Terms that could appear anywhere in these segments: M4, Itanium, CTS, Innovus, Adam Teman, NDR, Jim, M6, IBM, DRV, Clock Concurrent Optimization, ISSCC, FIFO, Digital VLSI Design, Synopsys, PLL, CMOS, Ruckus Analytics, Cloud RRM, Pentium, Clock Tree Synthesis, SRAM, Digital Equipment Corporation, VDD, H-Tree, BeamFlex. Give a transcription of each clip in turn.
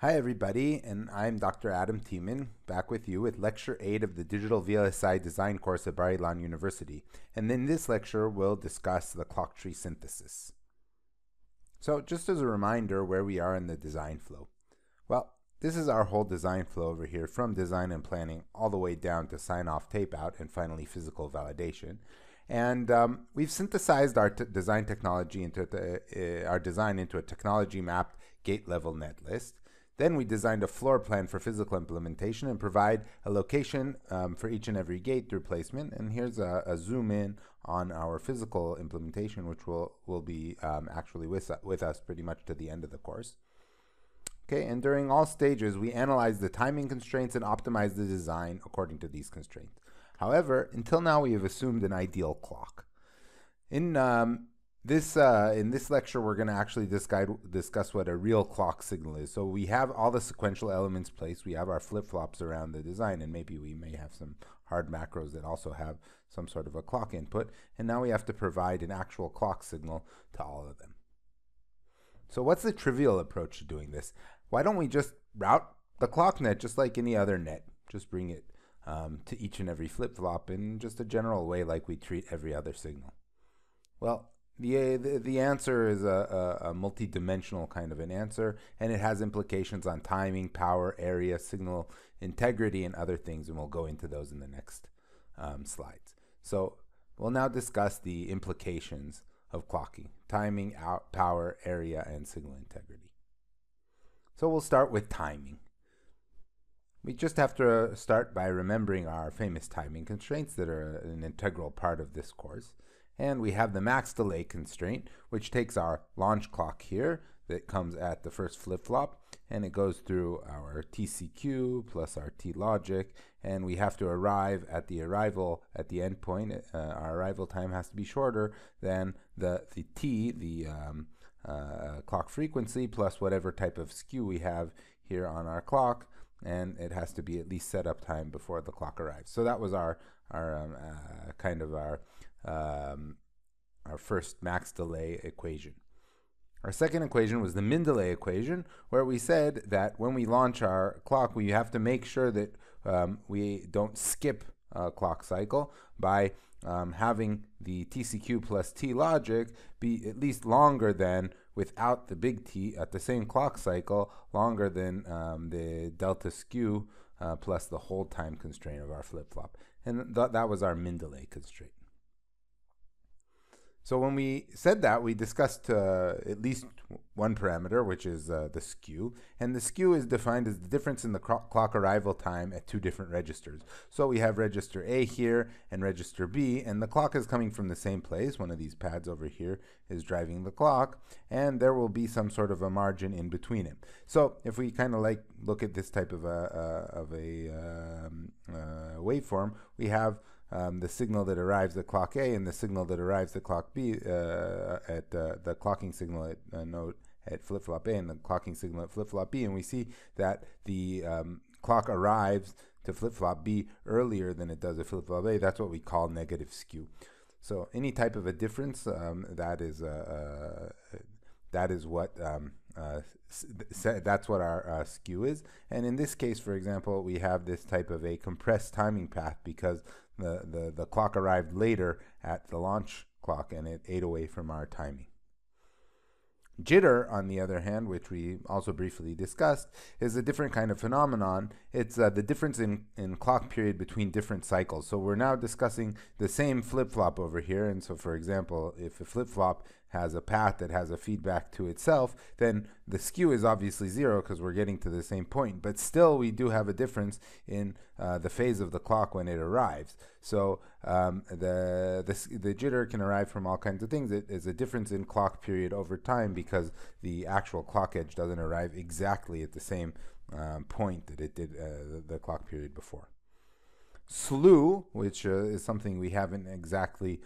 Hi everybody, and I'm Dr. Adam Teman, back with you with Lecture 8 of the Digital VLSI Design course at Bar-Ilan University. And in this lecture, we'll discuss the clock tree synthesis. So just as a reminder where we are in the design flow. Well, this is our whole design flow over here from design and planning all the way down to sign-off, tape-out, and finally physical validation. And we've synthesized our design into a technology-mapped gate-level netlist. Then we designed a floor plan for physical implementation and provide a location for each and every gate through placement. And here's a zoom in on our physical implementation, which will be actually with us pretty much to the end of the course. Okay, and during all stages, we analyze the timing constraints and optimize the design according to these constraints. However, until now, we have assumed an ideal clock. In this lecture, we're going to actually discuss what a real clock signal is. So we have all the sequential elements placed. We have our flip-flops around the design, and maybe we may have some hard macros that also have some sort of a clock input. And now we have to provide an actual clock signal to all of them. So what's the trivial approach to doing this? Why don't we just route the clock net just like any other net? Just bring it to each and every flip-flop in just a general way like we treat every other signal. Well, the answer is a multi-dimensional kind of an answer, and it has implications on timing, power, area, signal integrity, and other things, and we'll go into those in the next slides. So we'll now discuss the implications of clocking: timing, power, area, and signal integrity. So we'll start with timing. We just have to start by remembering our famous timing constraints that are an integral part of this course. And we have the max delay constraint, which takes our launch clock here that comes at the first flip-flop, and it goes through our TCQ plus our T-logic, and we have to arrive at the arrival at the endpoint. Our arrival time has to be shorter than the clock frequency plus whatever type of skew we have here on our clock, and it has to be at least setup time before the clock arrives. So that was our first max delay equation. Our second equation was the min delay equation, where we said that when we launch our clock, we have to make sure that we don't skip a clock cycle by having the TCQ plus T logic be at least longer than, without the big T at the same clock cycle, longer than the delta skew plus the hold time constraint of our flip-flop. And that was our min delay constraint. So when we said that, we discussed at least one parameter, which is the skew. And the skew is defined as the difference in the clock arrival time at two different registers. So we have register A here and register B, and the clock is coming from the same place. One of these pads over here is driving the clock, and there will be some sort of a margin in between them. So if we kind of like look at this type of a waveform, we have the signal that arrives at clock A and the signal that arrives at clock B the clocking signal at node at flip-flop A and the clocking signal at flip-flop B, and we see that the clock arrives to flip-flop B earlier than it does at flip-flop A. That's what we call negative skew. So any type of a difference that's what our skew is. And in this case, for example, we have this type of a compressed timing path because the clock arrived later at the launch clock and it ate away from our timing. Jitter, on the other hand, which we also briefly discussed, is a different kind of phenomenon. It's the difference in clock period between different cycles. So we're now discussing the same flip-flop over here. And so, for example, if a flip-flop has a path that has a feedback to itself, then the skew is obviously zero because we're getting to the same point. But still, we do have a difference in the phase of the clock when it arrives. So the jitter can arrive from all kinds of things. It is a difference in clock period over time because the actual clock edge doesn't arrive exactly at the same point that it did the clock period before. Slew, which is something we haven't exactly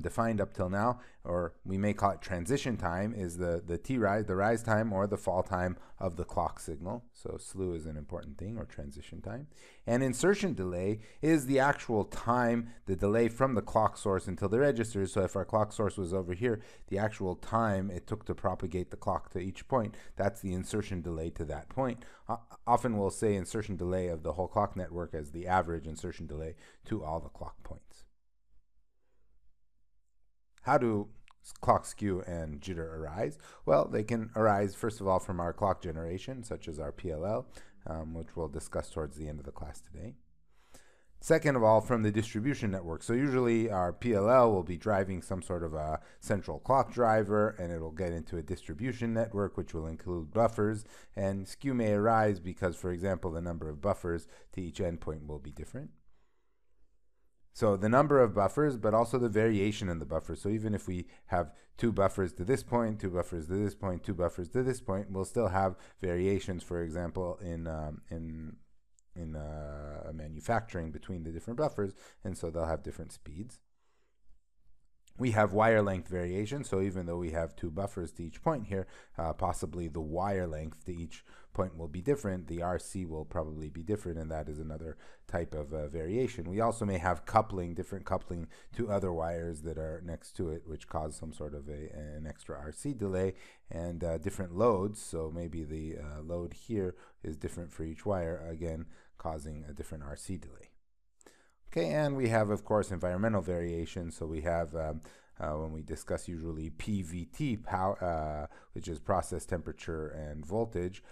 defined up till now, or we may call it transition time, is the T-rise, the rise time or the fall time of the clock signal. So slew is an important thing, or transition time. And insertion delay is the actual time, the delay from the clock source until the register. So if our clock source was over here, the actual time it took to propagate the clock to each point, that's the insertion delay to that point. Often we'll say insertion delay of the whole clock network as the average insertion delay to all the clock points. How do clock skew and jitter arise? Well, they can arise, first of all, from our clock generation, such as our PLL, which we'll discuss towards the end of the class today. Second of all, from the distribution network. So usually our PLL will be driving some sort of a central clock driver, and it'll get into a distribution network, which will include buffers. And skew may arise because, for example, the number of buffers to each endpoint will be different. So the number of buffers, but also the variation in the buffers. So even if we have 2 buffers to this point, 2 buffers to this point, 2 buffers to this point, we'll still have variations, for example, in manufacturing between the different buffers, and so they'll have different speeds. We have wire length variation, so even though we have 2 buffers to each point here, possibly the wire length to each point will be different. The RC will probably be different, and that is another type of variation. We also may have coupling, different coupling to other wires that are next to it, which cause some sort of an extra RC delay, and different loads, so maybe the load here is different for each wire, again, causing a different RC delay. Okay, and we have, of course, environmental variation. So we have, when we discuss usually PVT, power, which is process temperature and voltage.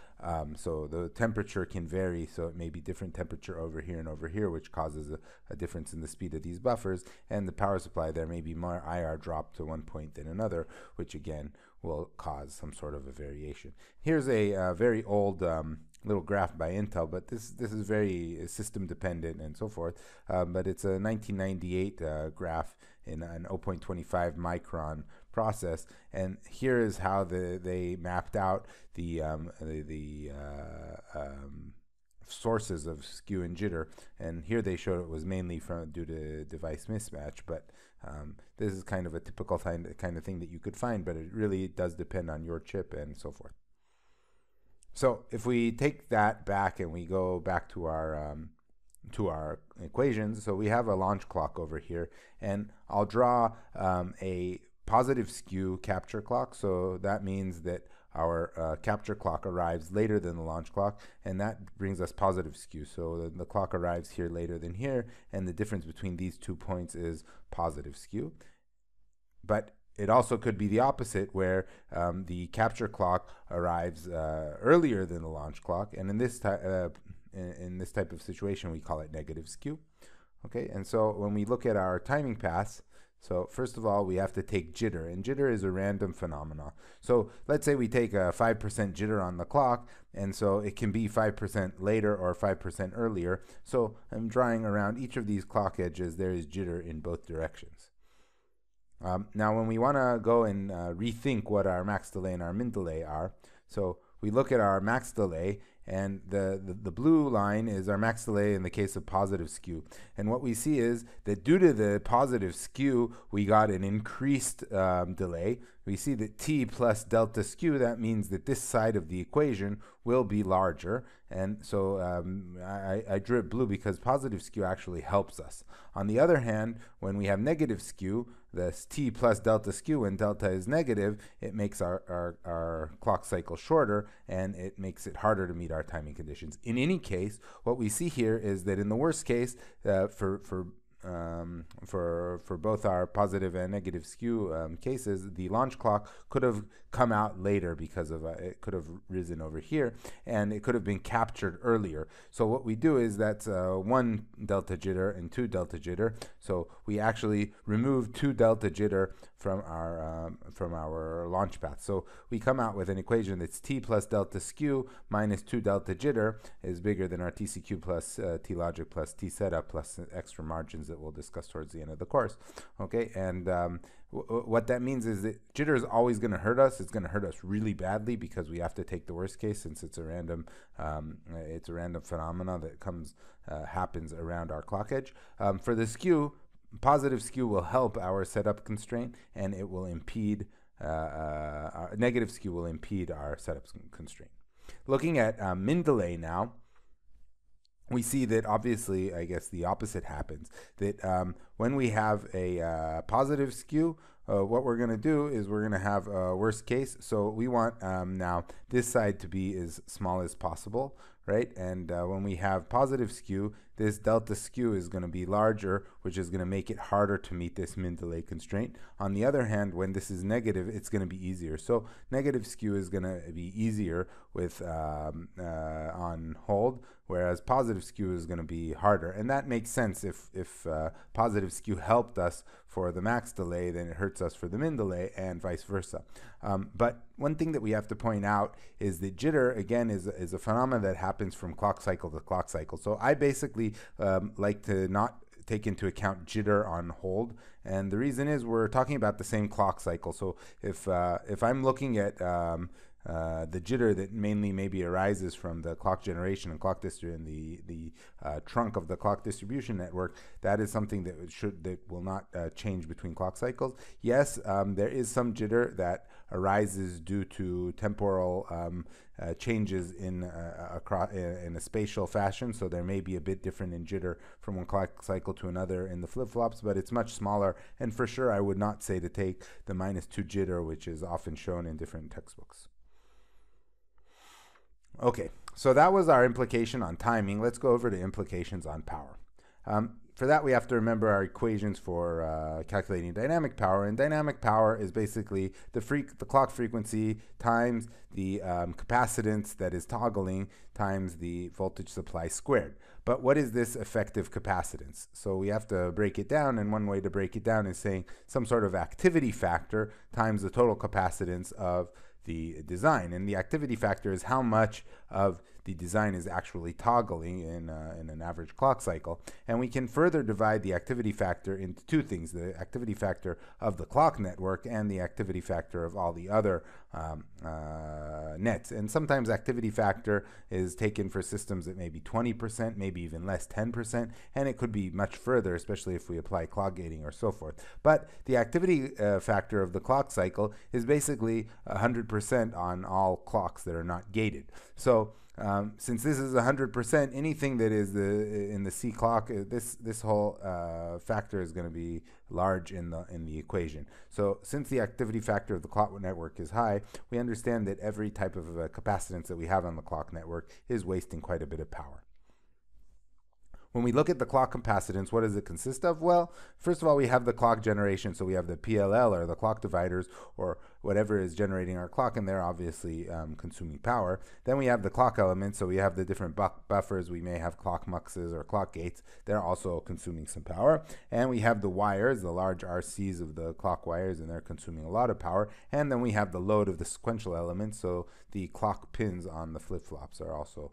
So the temperature can vary, so it may be different temperature over here and over here, which causes a difference in the speed of these buffers. And the power supply, there may be more IR drop to one point than another, which again will cause some sort of a variation. Here's a very old little graph by Intel, but this is very system dependent and so forth, but it's a 1998 graph in an 0.25 micron process, and here is how they mapped out the sources of skew and jitter, and here they showed it was mainly from due to device mismatch, but this is kind of a typical kind of thing that you could find, but it really does depend on your chip and so forth. So if we take that back and we go back to our equations, so we have a launch clock over here, and I'll draw a positive skew capture clock. So that means that our capture clock arrives later than the launch clock, and that brings us positive skew. So the clock arrives here later than here, and the difference between these 2 points is positive skew. But it also could be the opposite, where the capture clock arrives earlier than the launch clock, and in this type of situation, we call it negative skew. Okay, and so when we look at our timing paths, so first of all, we have to take jitter, and jitter is a random phenomenon. So let's say we take a 5% jitter on the clock, and so it can be 5% later or 5% earlier. So I'm drawing around each of these clock edges, there is jitter in both directions. Now, when we want to go and rethink what our max delay and our min delay are, so we look at our max delay, and the blue line is our max delay in the case of positive skew. And what we see is that due to the positive skew, we got an increased delay. We see that T plus delta skew, that means that this side of the equation will be larger. And so I drew it blue because positive skew actually helps us. On the other hand, when we have negative skew, this T plus delta skew, when delta is negative, it makes our clock cycle shorter, and it makes it harder to meet our timing conditions. In any case, what we see here is that in the worst case, for both our positive and negative skew cases, the launch clock could have come out later because of it could have risen over here, and it could have been captured earlier. So what we do is that's 1 delta jitter and 2 delta jitter. So we actually remove 2 delta jitter from our launch path. So we come out with an equation that's T plus delta skew minus 2 delta jitter is bigger than our TCQ plus T logic plus T setup plus extra margins that we'll discuss towards the end of the course. Okay, and what that means is that jitter is always going to hurt us. It's going to hurt us really badly because we have to take the worst case, since it's a random phenomena that happens around our clock edge. For the skew, Positive skew will help our setup constraint, and it will impede, negative skew will impede our setup constraint. Looking at min delay now, we see that obviously, I guess the opposite happens, that when we have a positive skew, what we're going to do is we're going to have a worst case. So we want now this side to be as small as possible, right? And when we have positive skew, this delta skew is going to be larger, which is going to make it harder to meet this min delay constraint. On the other hand, when this is negative, it's going to be easier. So negative skew is going to be easier with on hold, whereas positive skew is going to be harder. And that makes sense. If positive skew helped us for the max delay, then it hurts us for the min delay, and vice versa. But one thing that we have to point out is that jitter, again, is a phenomenon that happens from clock cycle to clock cycle. So I basically like to not take into account jitter on hold, and the reason is we're talking about the same clock cycle. So if I'm looking at the jitter that mainly maybe arises from the clock generation and clock distribution, the trunk of the clock distribution network, that is something that will not change between clock cycles. Yes, there is some jitter that arises due to temporal changes in a spatial fashion, so there may be a bit different in jitter from one clock cycle to another in the flip-flops, but it's much smaller, and for sure I would not say to take the -2 jitter, which is often shown in different textbooks. Okay, so that was our implication on timing. Let's go over to implications on power. For that, we have to remember our equations for calculating dynamic power. And dynamic power is basically the clock frequency times the capacitance that is toggling times the voltage supply squared. But what is this effective capacitance? So we have to break it down, and one way to break it down is saying some sort of activity factor times the total capacitance of the design. And the activity factor is how much of the design is actually toggling in an average clock cycle. And we can further divide the activity factor into two things: the activity factor of the clock network and the activity factor of all the other nets. And sometimes activity factor is taken for systems that may be 20%, maybe even less, 10%, and it could be much further, especially if we apply clock gating or so forth. But the activity factor of the clock cycle is basically 100% on all clocks that are not gated. So since this is 100%, anything that is in the C clock, this whole factor is going to be large in the equation. So since the activity factor of the clock network is high, we understand that every type of capacitance that we have on the clock network is wasting quite a bit of power. When we look at the clock capacitance, what does it consist of? Well, first of all, we have the clock generation, so we have the PLL or the clock dividers or whatever is generating our clock, and they're obviously consuming power. Then we have the clock elements, so we have the different buffers. We may have clock muxes or clock gates. They're also consuming some power. And we have the wires, the large RCs of the clock wires, and they're consuming a lot of power. And then we have the load of the sequential elements, so the clock pins on the flip-flops are also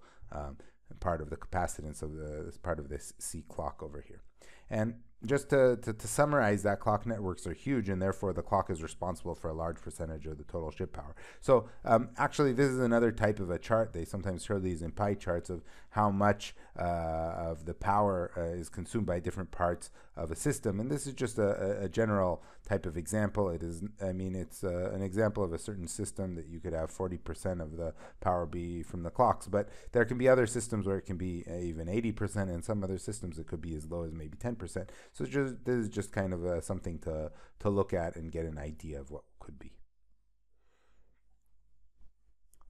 part of the capacitance of this part of this C clock over here. And just to summarize, that clock networks are huge, and therefore the clock is responsible for a large percentage of the total chip power. So actually, this is another type of a chart. They sometimes show these in pie charts of how much of the power is consumed by different parts of a system. And this is just a general type of example. It is, I mean, it's an example of a certain system that you could have 40% of the power be from the clocks. But there can be other systems where it can be even 80%, and some other systems it could be as low as maybe 10%. So this is just kind of something to look at and get an idea of what could be.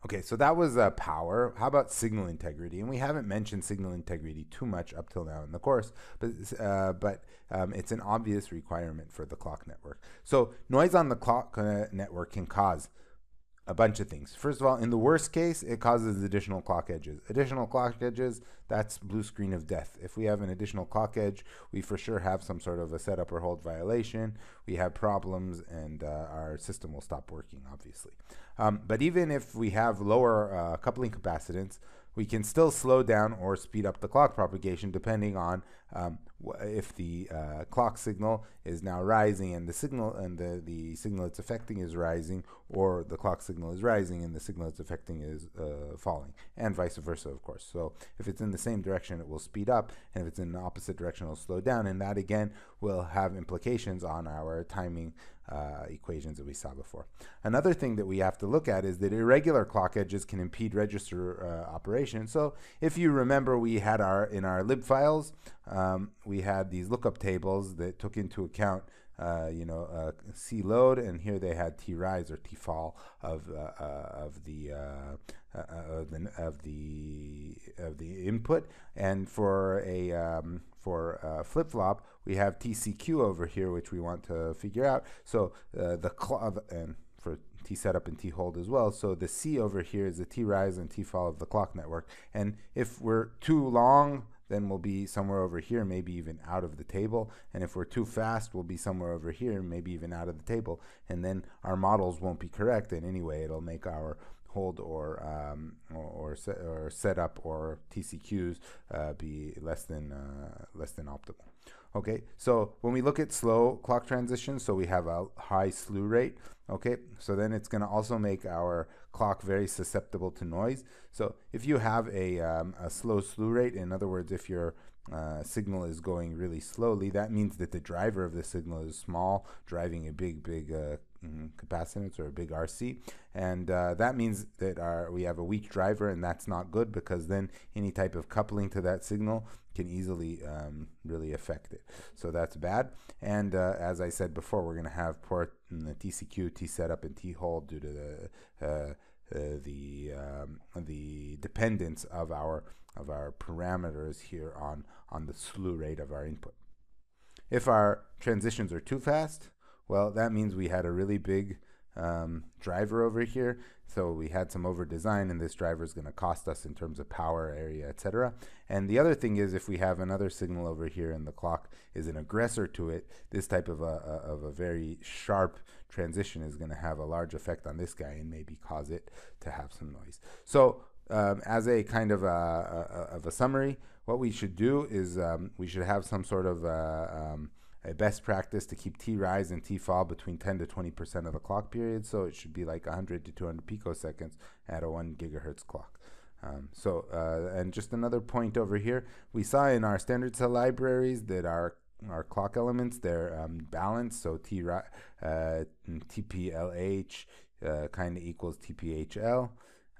Okay, so that was power. How about signal integrity? And we haven't mentioned signal integrity too much up till now in the course, but it's an obvious requirement for the clock network. So noise on the clock network can cause a bunch of things. First of all, in the worst case, it causes additional clock edges. Additional clock edges, that's blue screen of death. If we have an additional clock edge, we for sure have some sort of a setup or hold violation. We have problems, and our system will stop working, obviously. But even if we have lower coupling capacitance, we can still slow down or speed up the clock propagation depending on if the clock signal is now rising and the signal and the signal it's affecting is rising, or the clock signal is rising and the signal it's affecting is falling, and vice versa, of course. So if it's in the same direction, it will speed up, and if it's in the opposite direction, it will slow down, and that again will have implications on our timing equations that we saw before. Another thing that we have to look at is that irregular clock edges can impede register operation. So if you remember, we had in our lib files, we had these lookup tables that took into account C load, and here they had T rise or T fall of the input, and for a flip-flop we have TCQ over here, which we want to figure out. So and for T setup and T hold as well. So the C over here is the T rise and T fall of the clock network, and if we're too long, then we'll be somewhere over here, maybe even out of the table. And if we're too fast, we'll be somewhere over here, maybe even out of the table. And then our models won't be correct in any way. It'll make our hold or setup or TCQs be less than optimal. Okay, so when we look at slow clock transitions, so we have a high slew rate. Okay, so then it's going to also make our clock very susceptible to noise. So if you have a slow slew rate, in other words, if your signal is going really slowly, that means that the driver of the signal is small, driving a big capacitance or a big RC, and that means that we have a weak driver, and that's not good, because then any type of coupling to that signal can easily really affect it. So that's bad, and as I said before, we're going to have poor TCQ, T setup, and T hold due to the dependence of our parameters here on the slew rate of our input. If our transitions are too fast, well, that means we had a really big driver over here, so we had some over design, and this driver is going to cost us in terms of power, area, etc. And the other thing is, if we have another signal over here and the clock is an aggressor to it, this type of a very sharp transition is going to have a large effect on this guy and maybe cause it to have some noise. So as a kind of a summary, what we should do is we should have some sort of a best practice to keep T rise and T fall between 10 to 20% of the clock period, so it should be like 100 to 200 picoseconds at a 1 GHz clock. And just another point over here, we saw in our standard cell libraries that our clock elements, they're balanced, so TPLH kind of equals TPHL,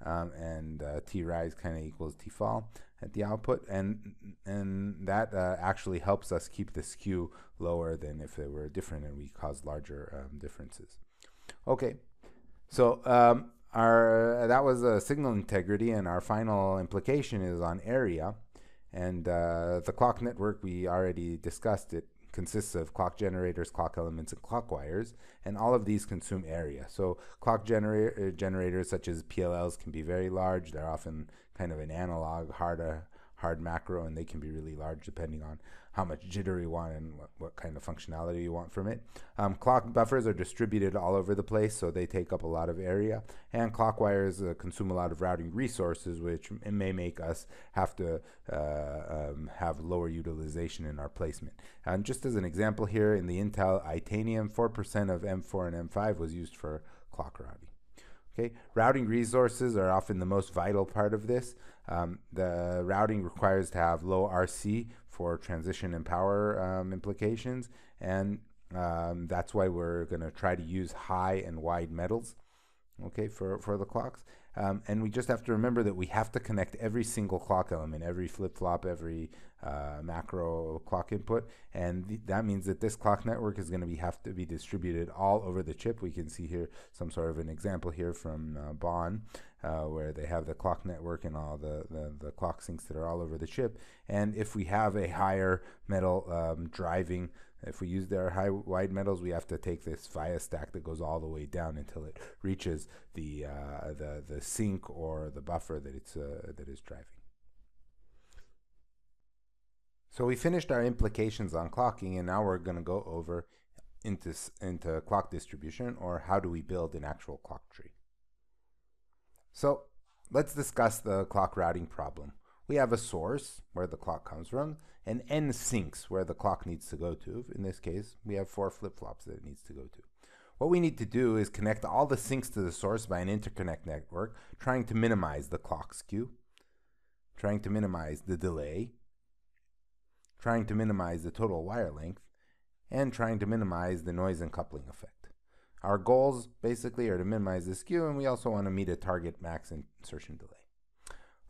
and T rise kind of equals T fall at the output, and that actually helps us keep the skew lower than if they were different, and we cause larger differences. Okay, so that was signal integrity, and our final implication is on area, and the clock network, we already discussed it, consists of clock generators, clock elements, and clock wires, and all of these consume area. So clock generators such as PLLs can be very large. They're often kind of an analog, hard macro, and they can be really large depending on how much jitter you want and what kind of functionality you want from it. Clock buffers are distributed all over the place, so they take up a lot of area, and clock wires consume a lot of routing resources, which may make us have to have lower utilization in our placement. And just as an example here, in the Intel Itanium, 4% of M4 and M5 was used for clock routing. Okay, routing resources are often the most vital part of this. The routing requires to have low RC for transition and power implications, and that's why we're going to try to use high and wide metals, okay, for the clocks. And we just have to remember that we have to connect every single clock element, every flip-flop, every macro clock input, and that means that this clock network is going to have to be distributed all over the chip. We can see here some sort of an example here from Bonn, where they have the clock network and all the clock sinks that are all over the chip. And if we have a higher metal driving, if we use their high wide metals, we have to take this via stack that goes all the way down until it reaches the sink or the buffer that it's that is driving. So we finished our implications on clocking, and now we're going to go over into clock distribution, or how do we build an actual clock tree. So Let's discuss the clock routing problem. We have a source where the clock comes from and n sinks where the clock needs to go to. In this case, we have 4 flip-flops that it needs to go to. What we need to do is connect all the sinks to the source by an interconnect network, trying to minimize the clock skew, trying to minimize the delay, trying to minimize the total wire length, and trying to minimize the noise and coupling effect. Our goals basically are to minimize the skew, and we also want to meet a target max insertion delay.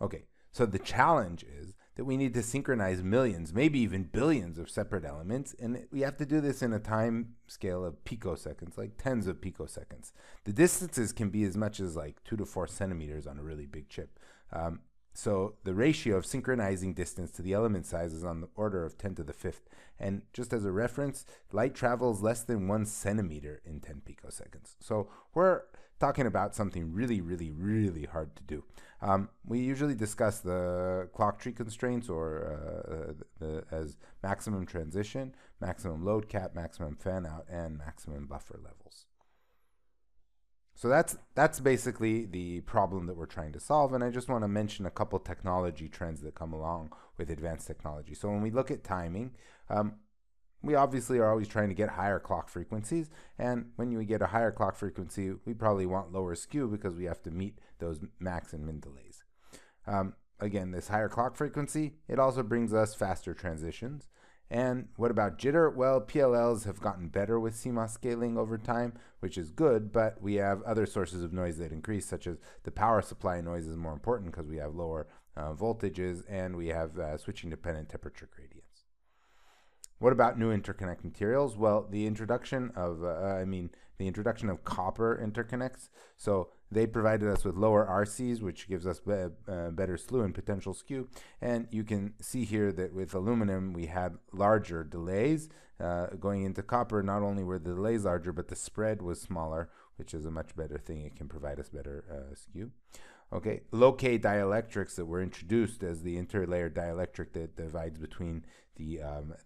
Okay, so the challenge is that we need to synchronize millions, maybe even billions of separate elements, and we have to do this in a time scale of picoseconds, like tens of picoseconds. The distances can be as much as like 2 to 4 centimeters on a really big chip. So the ratio of synchronizing distance to the element size is on the order of 10 to the fifth. And just as a reference, light travels less than 1 centimeter in 10 picoseconds. So we're talking about something really, really, really hard to do. We usually discuss the clock tree constraints or as maximum transition, maximum load cap, maximum fan out, and maximum buffer levels. So that's basically the problem that we're trying to solve, and I just want to mention a couple technology trends that come along with advanced technology. So when we look at timing, we obviously are always trying to get higher clock frequencies, and when you get a higher clock frequency, we probably want lower skew because we have to meet those max and min delays. Again, this higher clock frequency, it also brings us faster transitions. And what about jitter? Well, PLLs have gotten better with CMOS scaling over time, which is good, but we have other sources of noise that increase, such as the power supply noise is more important because we have lower voltages and we have switching-dependent temperature gradients. What about new interconnect materials? Well, the introduction of, copper interconnects. So they provided us with lower RCs, which gives us better slew and potential skew. And you can see here that with aluminum, we had larger delays. Going into copper, not only were the delays larger, but the spread was smaller, which is a much better thing. It can provide us better skew. Okay, low-k dielectrics that were introduced as the interlayer dielectric that divides between the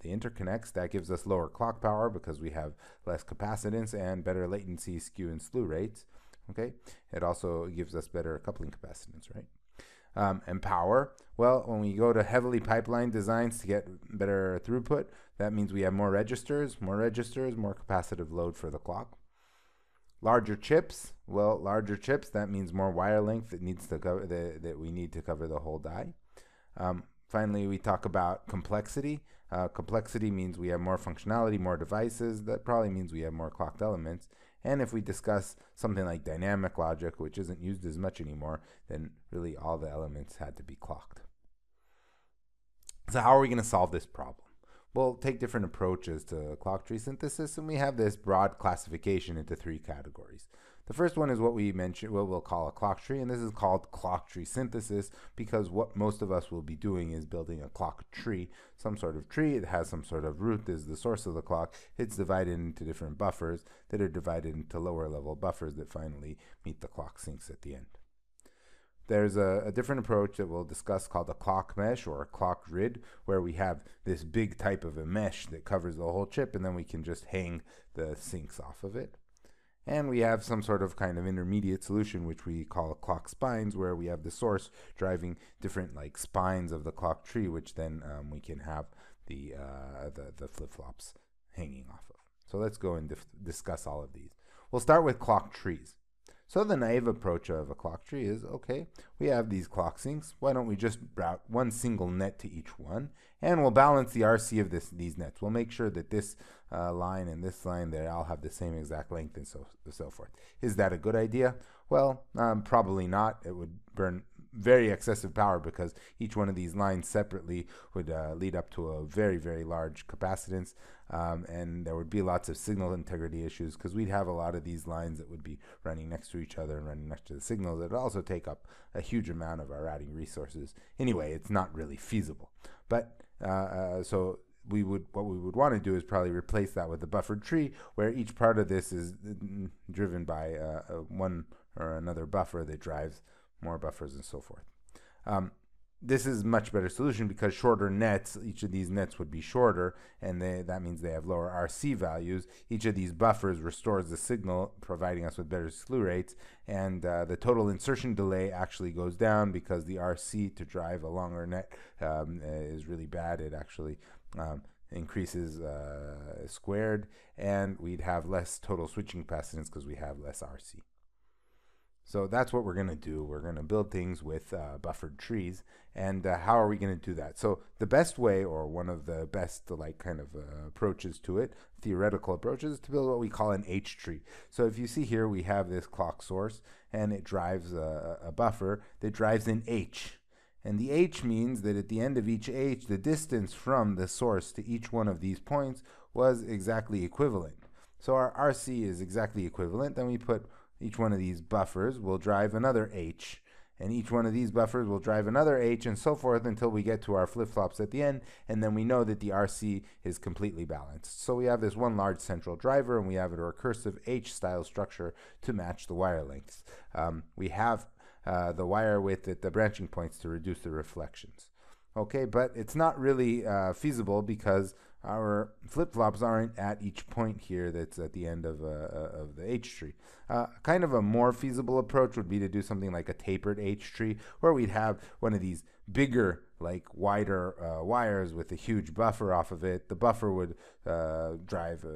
interconnects. That gives us lower clock power because we have less capacitance and better latency, skew, and slew rates. Okay, it also gives us better coupling capacitance, right? And power, well, when we go to heavily pipeline designs to get better throughput, that means we have more registers, more capacitive load for the clock. Larger chips, well, larger chips, that means more wire length that needs to cover that we need to cover the whole die. Finally, we talk about complexity. Complexity means we have more functionality, more devices. That probably means we have more clocked elements. And if we discuss something like dynamic logic, which isn't used as much anymore, then really all the elements had to be clocked. So how are we going to solve this problem? We'll take different approaches to clock tree synthesis, and we have this broad classification into 3 categories. The first one is what we mentioned, what we'll call a clock tree, and this is called clock tree synthesis because what most of us will be doing is building a clock tree, some sort of tree. It has some sort of root, is the source of the clock. It's divided into different buffers that are divided into lower level buffers that finally meet the clock sinks at the end. There's a different approach that we'll discuss called a clock mesh or a clock grid, where we have this big type of a mesh that covers the whole chip, and then we can just hang the sinks off of it. And we have some sort of kind of intermediate solution, which we call clock spines, where we have the source driving different like spines of the clock tree, which then we can have the flip-flops hanging off of. So let's go and discuss all of these. We'll start with clock trees. So the naive approach of a clock tree is, okay, we have these clock sinks. Why don't we just route one single net to each one? And we'll balance the RC of these nets. We'll make sure that this line and this line, they all have the same exact length and so forth. Is that a good idea? Well, probably not. It would burn very excessive power because each one of these lines separately would lead up to a very, very large capacitance. And there would be lots of signal integrity issues because we'd have a lot of these lines that would be running next to each other and running next to the signals. It would also take up a huge amount of our routing resources. Anyway, it's not really feasible. But so what we would want to do is probably replace that with a buffered tree where each part of this is driven by one or another buffer that drives more buffers and so forth. This is much better solution because shorter nets, each of these nets would be shorter, and that means they have lower RC values. Each of these buffers restores the signal, providing us with better slew rates, and the total insertion delay actually goes down because the RC to drive a longer net is really bad. It actually increases squared, and we'd have less total switching capacitance because we have less RC. So that's what we're going to do. We're going to build things with buffered trees. And how are we going to do that? So the best way, or one of the best like kind of approaches to it, theoretical approaches, is to build what we call an H-Tree. So if you see here, we have this clock source, and it drives a buffer that drives an H. And the H means that at the end of each H, the distance from the source to each one of these points was exactly equivalent. So our RC is exactly equivalent. Then we put each one of these buffers will drive another H, and each one of these buffers will drive another H, and so forth until we get to our flip-flops at the end, and then we know that the RC is completely balanced. So we have this one large central driver, and we have a recursive H-style structure to match the wire lengths. We have the wire width at the branching points to reduce the reflections. Okay, but it's not really feasible because our flip-flops aren't at each point here that's at the end of the H-Tree. Kind of a more feasible approach would be to do something like a tapered H-Tree, where we'd have one of these bigger, like wider wires with a huge buffer off of it. The buffer would drive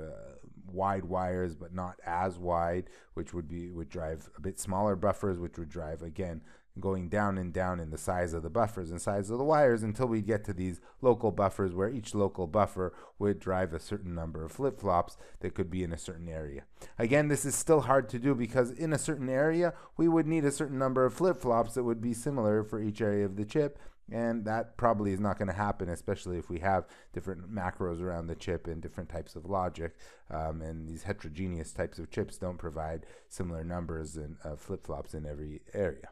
wide wires, but not as wide, which would drive a bit smaller buffers, which would drive, again, going down and down in the size of the buffers and size of the wires until we get to these local buffers, where each local buffer would drive a certain number of flip-flops that could be in a certain area. Again, this is still hard to do because in a certain area, we would need a certain number of flip-flops that would be similar for each area of the chip, and that probably is not going to happen, especially if we have different macros around the chip and different types of logic, and these heterogeneous types of chips don't provide similar numbers and flip-flops in every area.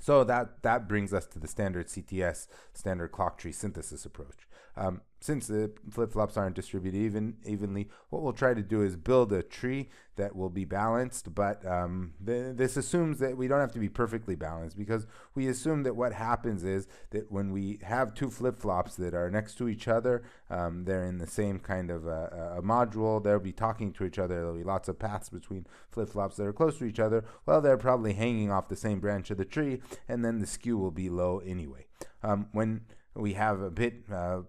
So that brings us to the standard CTS, standard clock tree synthesis approach. Since the flip-flops aren't distributed evenly, what we'll try to do is build a tree that will be balanced, but this assumes that we don't have to be perfectly balanced, because we assume that what happens is that when we have two flip-flops that are next to each other, they're in the same kind of a module, they'll be talking to each other, there'll be lots of paths between flip-flops that are close to each other. Well, they're probably hanging off the same branch of the tree, and then the skew will be low anyway. When we have a bit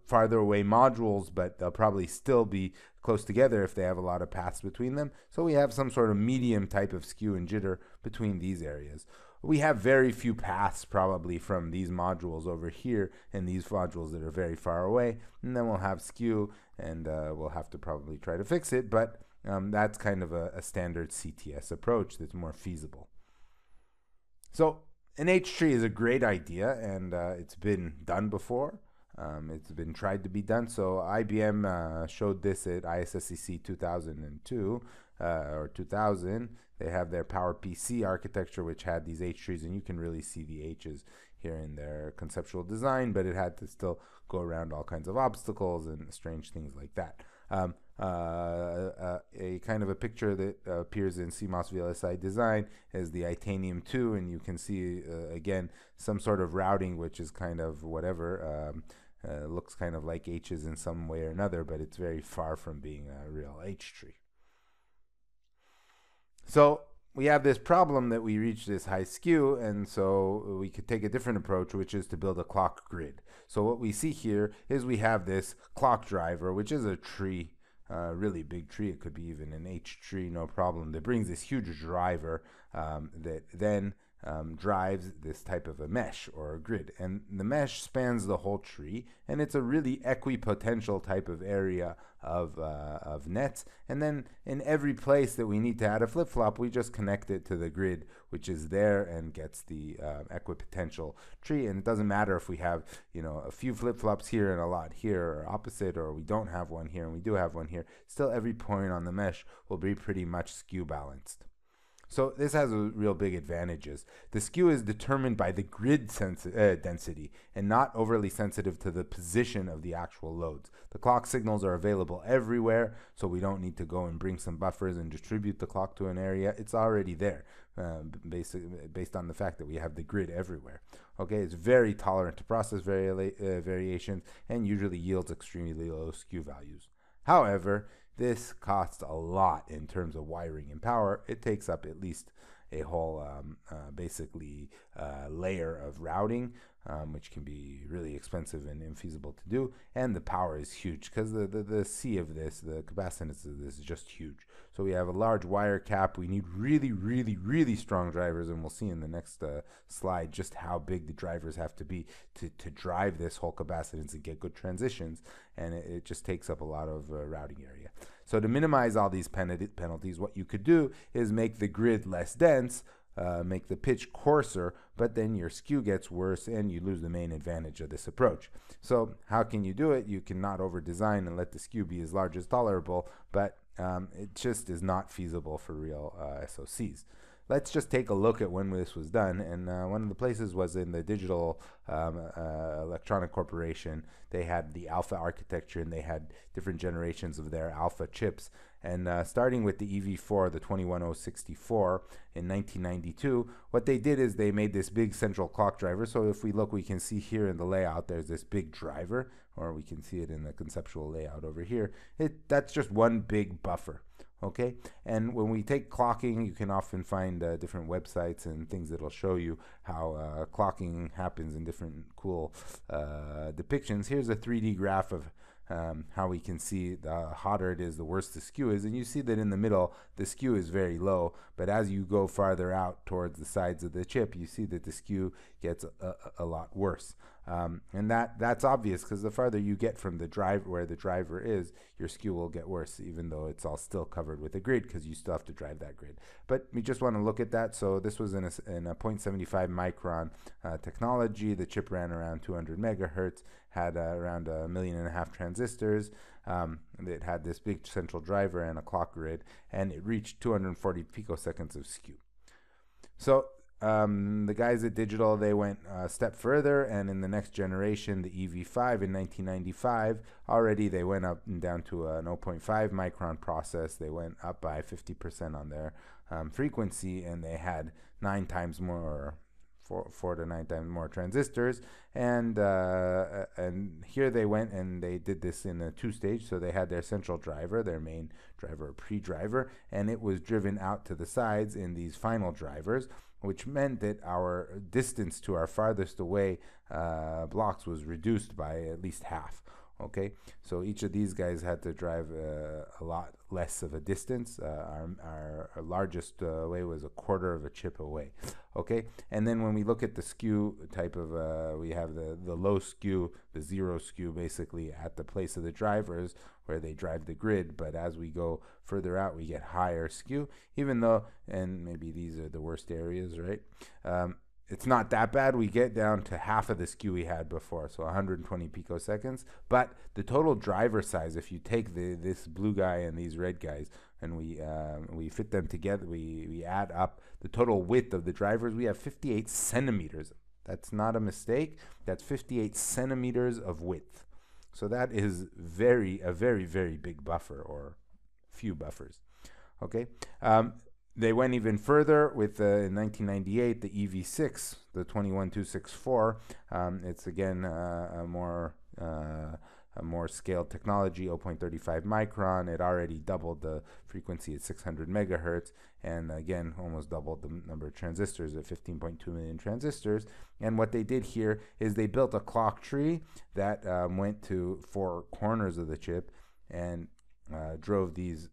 farther away modules, but they'll probably still be close together if they have a lot of paths between them. So we have some sort of medium type of skew and jitter between these areas. We have very few paths probably from these modules over here and these modules that are very far away. And then we'll have skew, and we'll have to probably try to fix it. But that's kind of a standard CTS approach that's more feasible. So an H-Tree is a great idea, and it's been done before. It's been tried to be done. So IBM showed this at ISSCC 2002 or 2000. They have their PowerPC architecture, which had these H-Trees, and you can really see the H's here in their conceptual design, but it had to still go around all kinds of obstacles and strange things like that. A kind of a picture that appears in CMOS VLSI Design is the Itanium 2, and you can see, again, some sort of routing, which is kind of whatever, looks kind of like H's in some way or another, but it's very far from being a real H-Tree. So we have this problem that we reach this high skew, and so we could take a different approach, which is to build a clock grid. So what we see here is we have this clock driver, which is a tree, really big tree. It could be even an H-Tree, no problem. That brings this huge driver that then drives this type of a mesh or a grid. And the mesh spans the whole tree, and it's a really equipotential type of area of nets. And then in every place that we need to add a flip-flop, we just connect it to the grid, which is there, and gets the equipotential tree. And it doesn't matter if we have, you know, a few flip-flops here and a lot here, or opposite, or we don't have one here and we do have one here. Still, every point on the mesh will be pretty much skew balanced. So this has real big advantages. The skew is determined by the grid density and not overly sensitive to the position of the actual loads. The clock signals are available everywhere, so we don't need to go and bring some buffers and distribute the clock to an area. It's already there, based on the fact that we have the grid everywhere. Okay, it's very tolerant to process variations and usually yields extremely low skew values. However, this costs a lot in terms of wiring and power. It takes up at least a whole layer of routing, which can be really expensive and infeasible to do. And the power is huge because the C of this, the capacitance of this, is just huge. So we have a large wire cap. We need really, really, really strong drivers, and we'll see in the next slide just how big the drivers have to be to drive this whole capacitance and get good transitions. And it just takes up a lot of routing area. So to minimize all these penalties, what you could do is make the grid less dense, make the pitch coarser, but then your skew gets worse and you lose the main advantage of this approach. So how can you do it? You cannot over-design and let the skew be as large as tolerable, but it just is not feasible for real SoCs. Let's just take a look at when this was done, and one of the places was in the Digital Electronic Corporation. They had the Alpha architecture, and they had different generations of their Alpha chips. And starting with the EV4, the 21064, in 1992, what they did is they made this big central clock driver. So if we look, we can see here in the layout, there's this big driver, or we can see it in the conceptual layout over here. That's just one big buffer. Okay, and when we take clocking, you can often find different websites and things that'll show you how clocking happens in different cool depictions. Here's a 3D graph of how we can see the hotter it is, the worse the skew is, and you see that in the middle the skew is very low, but as you go farther out towards the sides of the chip, you see that the skew gets a lot worse. And that's obvious, because the farther you get from the drive where the driver is, your skew will get worse, even though it's all still covered with a grid, because you still have to drive that grid. But we just want to look at that. So this was in a 0.75 micron technology. The chip ran around 200 megahertz, had around 1.5 million transistors. It had this big central driver and a clock grid, and it reached 240 picoseconds of skew. So the guys at Digital, they went a step further, and in the next generation, the EV5 in 1995, already they went up and down to a 0.5 micron process. They went up by 50% on their frequency, and they had 4 to 9 times more transistors, and here they went and they did this in a two-stage. So they had their central driver, their main driver, pre-driver, and it was driven out to the sides in these final drivers, which meant that our distance to our farthest away blocks was reduced by at least half. Okay, so each of these guys had to drive a lot less of a distance. Our largest way was a quarter of a chip away. Okay, and then when we look at the skew type of, we have the low skew, the zero skew, basically at the place of the drivers where they drive the grid. But as we go further out, we get higher skew, even though, and maybe these are the worst areas, right? It's not that bad. We get down to half of the skew we had before, so 120 picoseconds. But the total driver size, if you take this blue guy and these red guys, and we fit them together, we add up the total width of the drivers, we have 58 centimeters. That's not a mistake. That's 58 centimeters of width. So that is a very, very big buffer, or few buffers. Okay. They went even further with, in 1998, the EV6, the 21264. It's, again, a more scaled technology, 0.35 micron. It already doubled the frequency at 600 megahertz, and again, almost doubled the number of transistors at 15.2 million transistors. And what they did here is they built a clock tree that went to four corners of the chip and drove these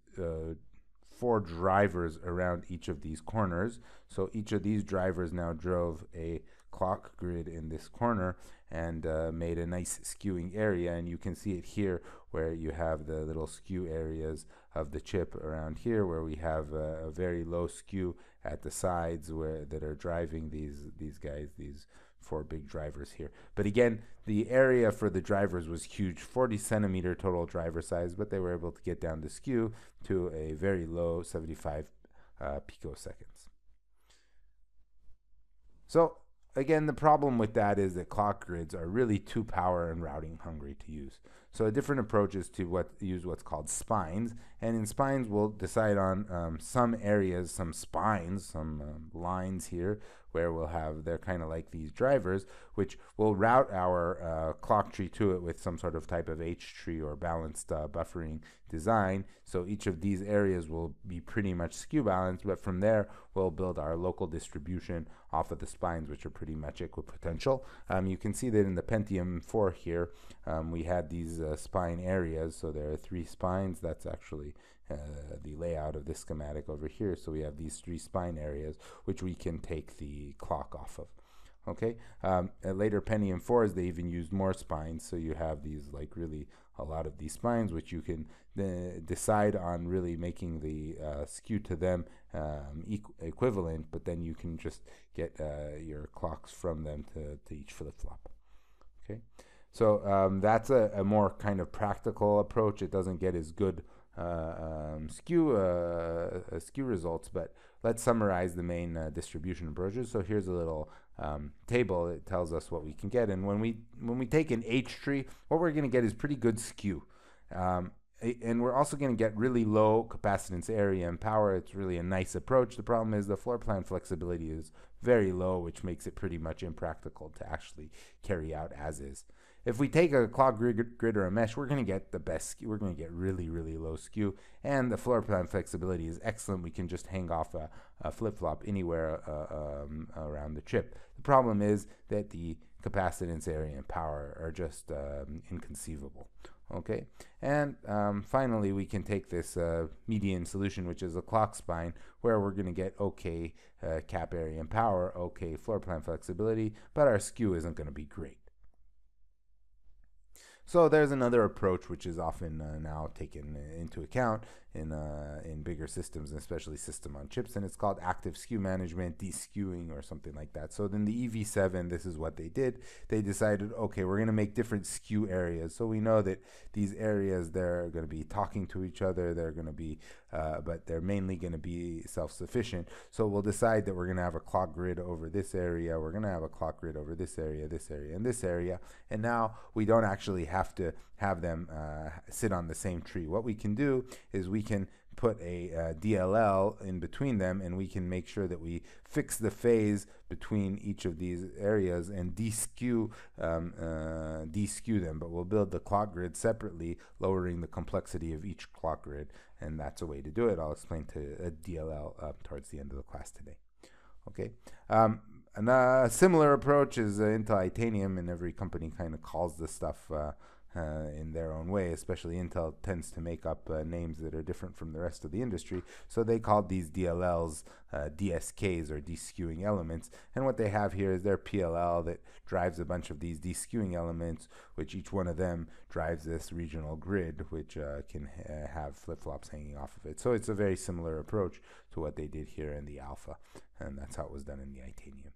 four drivers around each of these corners. So each of these drivers now drove a clock grid in this corner and made a nice skewing area, and you can see it here where you have the little skew areas of the chip around here, where we have a very low skew at the sides where that are driving these guys, these four big drivers here. But again, the area for the drivers was huge, 40 centimeter total driver size, but they were able to get down the skew to a very low 75 picoseconds. So again, the problem with that is that clock grids are really too power and routing hungry to use. So a different approach is to use what's called spines. And in spines, we'll decide on some areas, some spines, some lines here, where we'll have, they're kind of like these drivers, which will route our clock tree to it with some sort of type of H-Tree or balanced buffering design. So each of these areas will be pretty much skew balanced, but from there, we'll build our local distribution off of the spines, which are pretty much equipotential. You can see that in the Pentium 4 here, we had these spine areas. So there are three spines. That's actually the layout of this schematic over here. So we have these three spine areas, which we can take the clock off of. Okay. Later Pentium 4s, they even used more spines. So you have these, like, really a lot of these spines, which you can decide on really making the skew to them equivalent, but then you can just get your clocks from them to each flip-flop. Okay. So that's a more kind of practical approach. It doesn't get as good skew results, but let's summarize the main distribution approaches. So here's a little table that tells us what we can get. And when we take an H-Tree, what we're going to get is pretty good skew. And we're also going to get really low capacitance area and power. It's really a nice approach. The problem is the floor plan flexibility is very low, which makes it pretty much impractical to actually carry out as is. If we take a clock grid or a mesh, we're going to get the best skew. We're going to get really, really low skew. And the floor plan flexibility is excellent. We can just hang off a flip-flop anywhere around the chip. The problem is that the capacitance area and power are just inconceivable. Okay, and finally, we can take this median solution, which is a clock spine, where we're going to get okay cap area and power, okay floor plan flexibility, but our skew isn't going to be great. So there's another approach which is often now taken into account in bigger systems, and especially system on chips, and it's called active skew management, de-skewing, or something like that. So then the EV7, this is what they did. They decided, okay, we're going to make different skew areas. So we know that these areas, they're going to be talking to each other. They're going to be, but they're mainly going to be self-sufficient. So we'll decide that we're going to have a clock grid over this area. We're going to have a clock grid over this area, and this area. And now we don't actually have to have them sit on the same tree. What we can do is we can put a DLL in between them, and we can make sure that we fix the phase between each of these areas and de-skew them. But we'll build the clock grid separately, lowering the complexity of each clock grid, and that's a way to do it. I'll explain to a DLL towards the end of the class today. Okay. And a similar approach is Intel Itanium, and every company kind of calls this stuff in their own way, especially Intel tends to make up names that are different from the rest of the industry. So they called these DLLs DSKs, or de-skewing elements. And what they have here is their PLL that drives a bunch of these de-skewing elements, which each one of them drives this regional grid, which can have flip-flops hanging off of it. So it's a very similar approach to what they did here in the Alpha, and that's how it was done in the Itanium.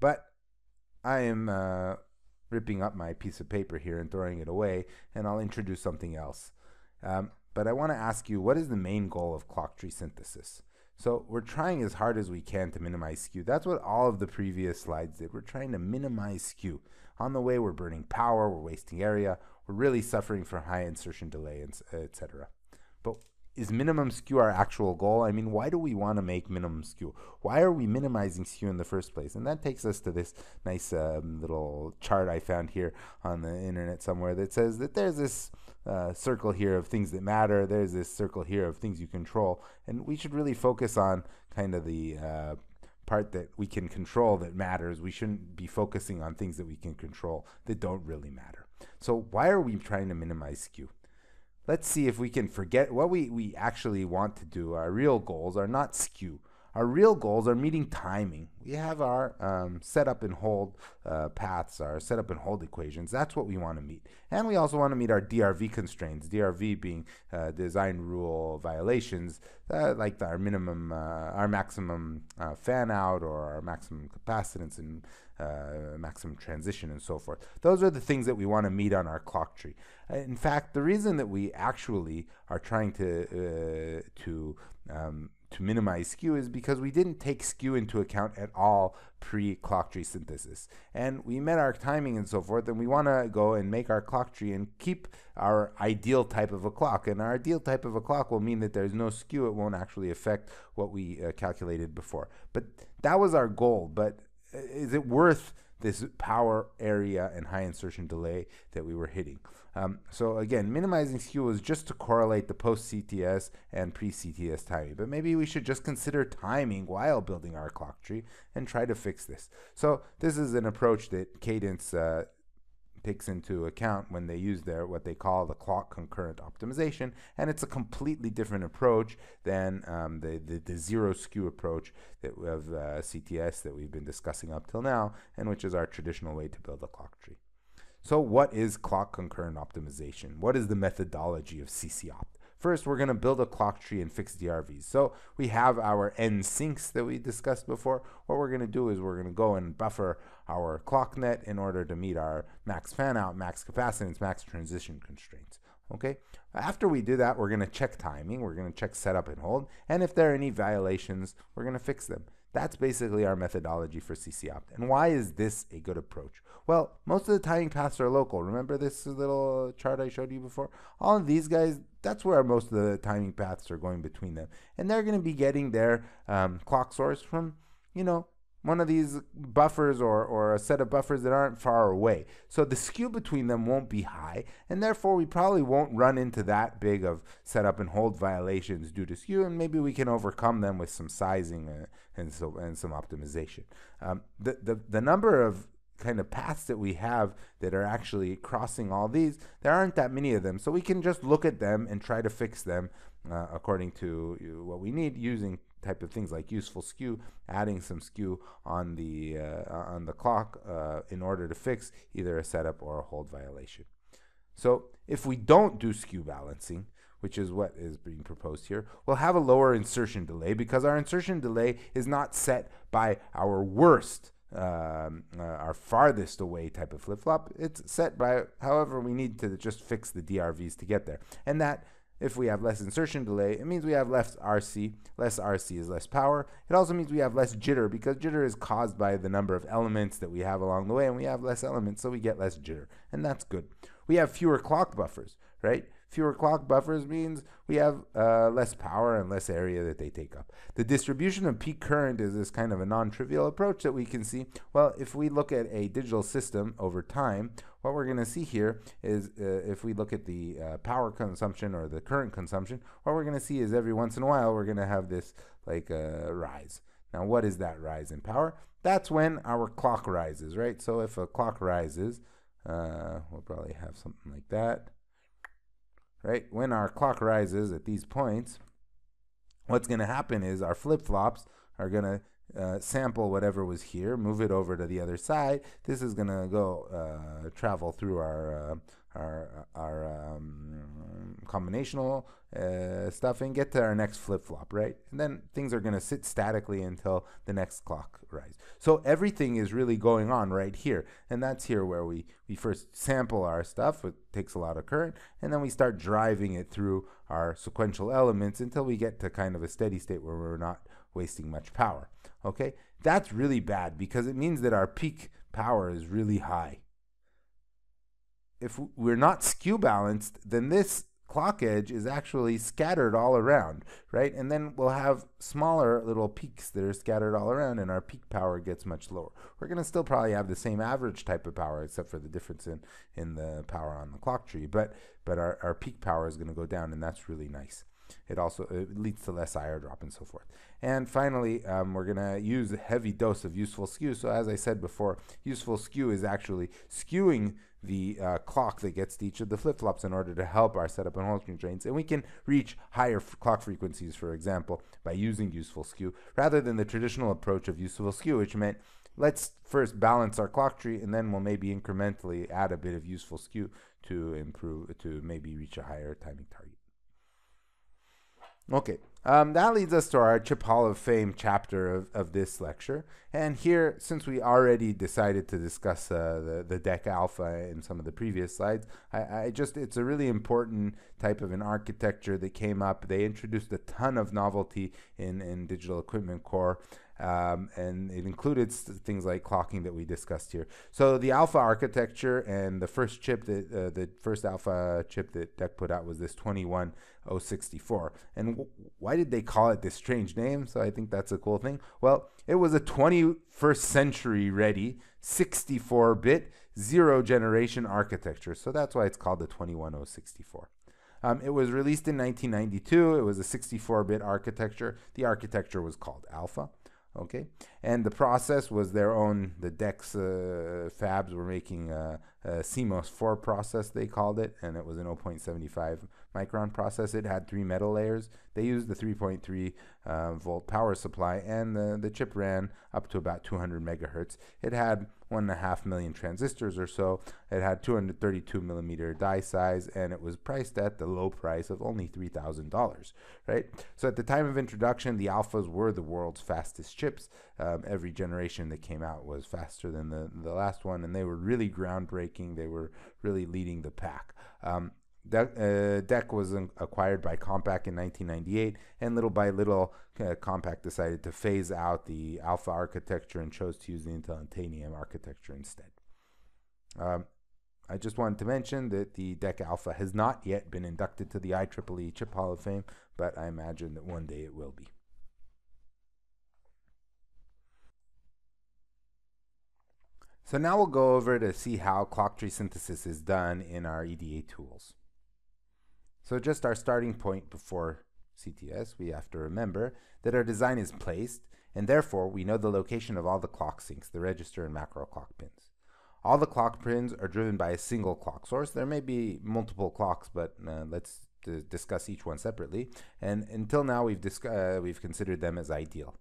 But I am ripping up my piece of paper here and throwing it away, and I'll introduce something else. But I want to ask you, what is the main goal of clock tree synthesis? So we're trying as hard as we can to minimize skew. That's what all of the previous slides did. We're trying to minimize skew. On the way, we're burning power, we're wasting area, we're really suffering from high insertion delay, etc. But is minimum skew our actual goal? I mean, why do we want to make minimum skew? Why are we minimizing skew in the first place? And that takes us to this nice little chart I found here on the internet somewhere that says that there's this circle here of things that matter, there's this circle here of things you control, and we should really focus on kind of the part that we can control that matters. We shouldn't be focusing on things that we can control that don't really matter. So why are we trying to minimize skew? Let's see if we can forget what we actually want to do. Our real goals are not skew. Our real goals are meeting timing. We have our setup and hold paths, our setup and hold equations. That's what we want to meet. And we also want to meet our DRV constraints, DRV being design rule violations, like our minimum, our maximum fan out, or our maximum capacitance and maximum transition, and so forth. Those are the things that we want to meet on our clock tree. In fact, the reason that we actually are trying to to minimize skew is because we didn't take skew into account at all pre-clock tree synthesis. And we met our timing and so forth, and we want to go and make our clock tree and keep our ideal type of a clock. And our ideal type of a clock will mean that there's no skew. It won't actually affect what we calculated before. But that was our goal. But is it worth this power area and high insertion delay that we were hitting? So again, minimizing skew was just to correlate the post-CTS and pre-CTS timing. But maybe we should just consider timing while building our clock tree and try to fix this. So this is an approach that Cadence takes into account when they use their what they call the clock concurrent optimization, and it's a completely different approach than the zero skew approach that we have, CTS, that we've been discussing up till now, and which is our traditional way to build a clock tree. So what is clock concurrent optimization? What is the methodology of CCOP? First, we're going to build a clock tree and fix DRVs. So we have our end sinks that we discussed before. What we're going to do is we're going to go and buffer our clock net in order to meet our max fan out, max capacitance, max transition constraints. Okay. After we do that, we're going to check timing. We're going to check setup and hold. And if there are any violations, we're going to fix them. That's basically our methodology for CCOP. And why is this a good approach? Well, most of the timing paths are local. Remember this little chart I showed you before? All of these guys, that's where most of the timing paths are going between them. And they're going to be getting their clock source from, you know, one of these buffers or a set of buffers that aren't far away. So the skew between them won't be high, and therefore we probably won't run into that big of setup and hold violations due to skew, and maybe we can overcome them with some sizing and some optimization. The number of kind of paths that we have that are actually crossing all these, there aren't that many of them, so we can just look at them and try to fix them according to what we need, using type of things like useful skew, adding some skew on the clock in order to fix either a setup or a hold violation. So if we don't do skew balancing, which is what is being proposed here, we'll have a lower insertion delay because our insertion delay is not set by our worst, our farthest away type of flip-flop. It's set by however we need to just fix the DRVs to get there. And that, if we have less insertion delay, it means we have less RC. Less RC is less power. It also means we have less jitter, because jitter is caused by the number of elements that we have along the way, and we have less elements, so we get less jitter, and that's good. We have fewer clock buffers, right? Fewer clock buffers means we have less power and less area that they take up. The distribution of peak current is this kind of a non-trivial approach that we can see. Well, if we look at a digital system over time, what we're going to see here is if we look at the power consumption or the current consumption, what we're going to see is every once in a while we're going to have this like rise. Now, what is that rise in power? That's when our clock rises, right? So if a clock rises, we'll probably have something like that. Right? When our clock rises at these points, what's going to happen is our flip-flops are going to sample whatever was here, move it over to the other side. This is going to go travel through our combinational stuff and get to our next flip-flop, right? And then things are going to sit statically until the next clock rise. So everything is really going on right here, and that's here where we first sample our stuff, it takes a lot of current, and then we start driving it through our sequential elements until we get to kind of a steady state where we're not wasting much power, okay? That's really bad because it means that our peak power is really high. If we're not skew balanced, then this clock edge is actually scattered all around, right? And then we'll have smaller little peaks that are scattered all around, and our peak power gets much lower. We're going to still probably have the same average type of power, except for the difference in the power on the clock tree, but our peak power is going to go down, and that's really nice. It also leads to less IR drop and so forth. And finally, we're going to use a heavy dose of useful skew. So as I said before, useful skew is actually skewing the clock that gets to each of the flip-flops in order to help our setup and hold constraints. And we can reach higher clock frequencies, for example, by using useful skew, rather than the traditional approach of useful skew, which meant let's first balance our clock tree, and then we'll maybe incrementally add a bit of useful skew to improve, to maybe reach a higher timing target. Okay, That leads us to our Chip Hall of Fame chapter of this lecture. And here, since we already decided to discuss the DEC Alpha in some of the previous slides, it's a really important type of an architecture that came up. They introduced a ton of novelty in Digital Equipment Core. And it included things like clocking that we discussed here. So the Alpha architecture, and the first chip that the first Alpha chip that DEC put out was this 21064. And why did they call it this strange name? So I think that's a cool thing. Well, it was a 21st century ready 64-bit zero generation architecture. So that's why it's called the 21064. It was released in 1992. It was a 64-bit architecture. The architecture was called Alpha. Okay, and the process was their own. The DEC's fabs were making a CMOS 4 process, they called it, and it was a 0.75 micron process. It had 3 metal layers. They used the 3.3 volt power supply, and the chip ran up to about 200 megahertz. It had 1.5 million transistors or so. It had 232 millimeter die size, and it was priced at the low price of only $3,000, right? So at the time of introduction, the Alphas were the world's fastest chips. Every generation that came out was faster than the last one, and they were really groundbreaking. They were really leading the pack. DEC was acquired by Compaq in 1998, and little by little, Compaq decided to phase out the Alpha architecture and chose to use the Intel Itanium architecture instead. I just wanted to mention that the DEC Alpha has not yet been inducted to the IEEE Chip Hall of Fame, but I imagine that one day it will be. So now we'll go over to see how clock tree synthesis is done in our EDA tools. So just our starting point before CTS, we have to remember that our design is placed, and therefore we know the location of all the clock sinks, the register and macro clock pins. All the clock pins are driven by a single clock source. There may be multiple clocks, but let's discuss each one separately. And until now, we've considered them as ideal.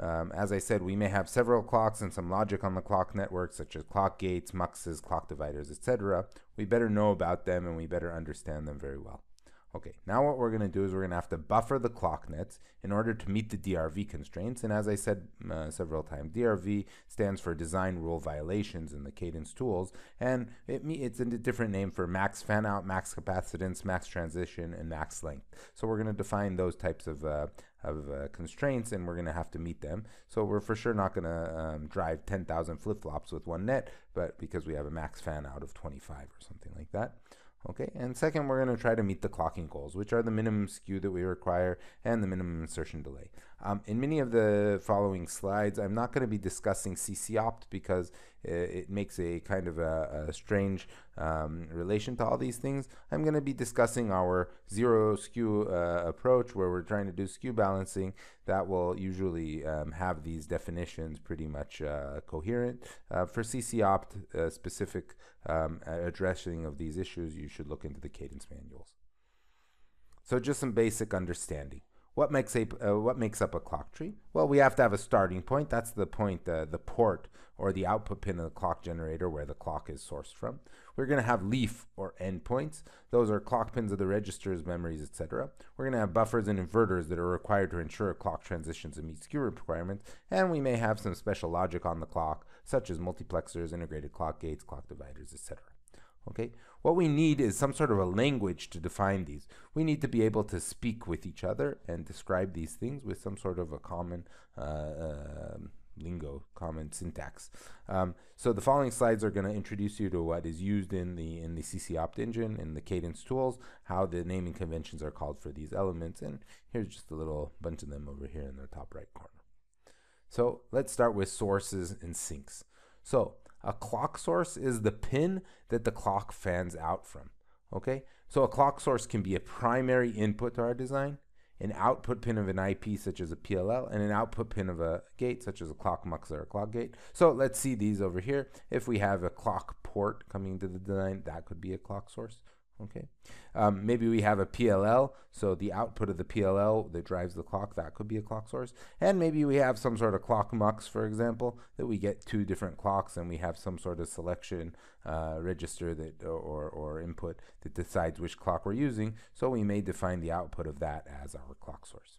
As I said, we may have several clocks and some logic on the clock network, such as clock gates, muxes, clock dividers, etc. We better know about them, and we better understand them very well. Okay, now what we're going to do is we're going to have to buffer the clock nets in order to meet the DRV constraints. And as I said several times, DRV stands for Design Rule Violations in the Cadence tools. And it's a different name for max fan-out, max capacitance, max transition, and max length. So we're going to define those types of constraints, and we're going to have to meet them. So we're for sure not going to drive 10,000 flip-flops with one net, but because we have a max fan-out of 25 or something like that. Okay, and second, we're going to try to meet the clocking goals, which are the minimum skew that we require and the minimum insertion delay. In many of the following slides, I'm not going to be discussing CCOPT because it makes a kind of a strange relation to all these things. I'm going to be discussing our zero skew approach, where we're trying to do skew balancing. That will usually have these definitions pretty much coherent. For CCOPT specific addressing of these issues, you should look into the Cadence manuals. So just some basic understanding. What makes up a clock tree? Well, we have to have a starting point. That's the point, the port or the output pin of the clock generator where the clock is sourced from. We're going to have leaf or endpoints. Those are clock pins of the registers, memories, etc. We're going to have buffers and inverters that are required to ensure clock transitions and meet skew requirements. And we may have some special logic on the clock, such as multiplexers, integrated clock gates, clock dividers, etc. Okay, what we need is some sort of a language to define these. We need to be able to speak with each other and describe these things with some sort of a common lingo, common syntax. So the following slides are going to introduce you to what is used in the CCOPT engine, in the Cadence tools, how the naming conventions are called for these elements, and here's just a little bunch of them over here in the top right corner. So let's start with sources and sinks. So a clock source is the pin that the clock fans out from, okay? So a clock source can be a primary input to our design, an output pin of an IP such as a PLL, and an output pin of a gate such as a clock mux or a clock gate. So let's see these over here. If we have a clock port coming into the design, that could be a clock source, okay? Maybe we have a PLL, so the output of the PLL that drives the clock, that could be a clock source. And maybe we have some sort of clock mux, for example, that we get 2 different clocks, and we have some sort of selection register that or input that decides which clock we're using, so we may define the output of that as our clock source.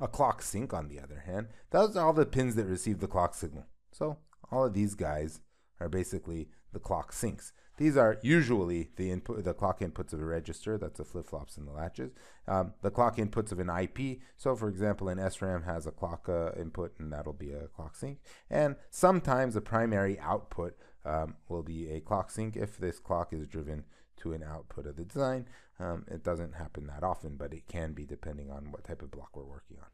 A clock sync, on the other hand, those are all the pins that receive the clock signal. So all of these guys are basically the clock syncs. These are usually the clock inputs of a register. That's the flip-flops and the latches. The clock inputs of an IP. So, for example, an SRAM has a clock input, and that'll be a clock sync. And sometimes the primary output will be a clock sync if this clock is driven to an output of the design. It doesn't happen that often, but it can be depending on what type of block we're working on.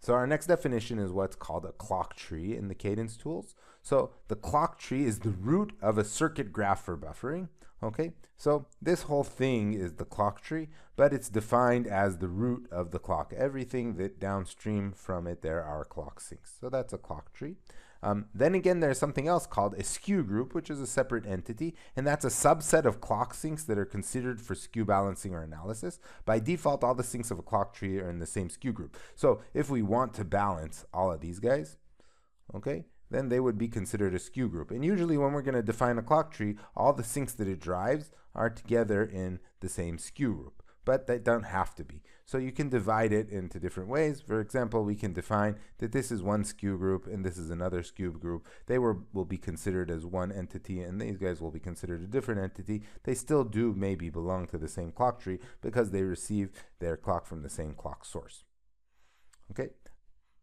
So our next definition is what's called a clock tree in the Cadence tools. So the clock tree is the root of a circuit graph for buffering. Okay, so this whole thing is the clock tree, but it's defined as the root of the clock. Everything that downstream from it, there are clock syncs. So that's a clock tree. Then again, there's something else called a skew group, which is a separate entity, and that's a subset of clock syncs that are considered for skew balancing or analysis. By default, all the syncs of a clock tree are in the same skew group. So if we want to balance all of these guys, okay, then they would be considered a skew group. And usually when we're going to define a clock tree, all the syncs that it drives are together in the same skew group, but they don't have to be. So you can divide it into different ways. For example, we can define that this is one skew group and this is another skew group. They will be considered as one entity, and these guys will be considered a different entity. They still do maybe belong to the same clock tree because they receive their clock from the same clock source. Okay.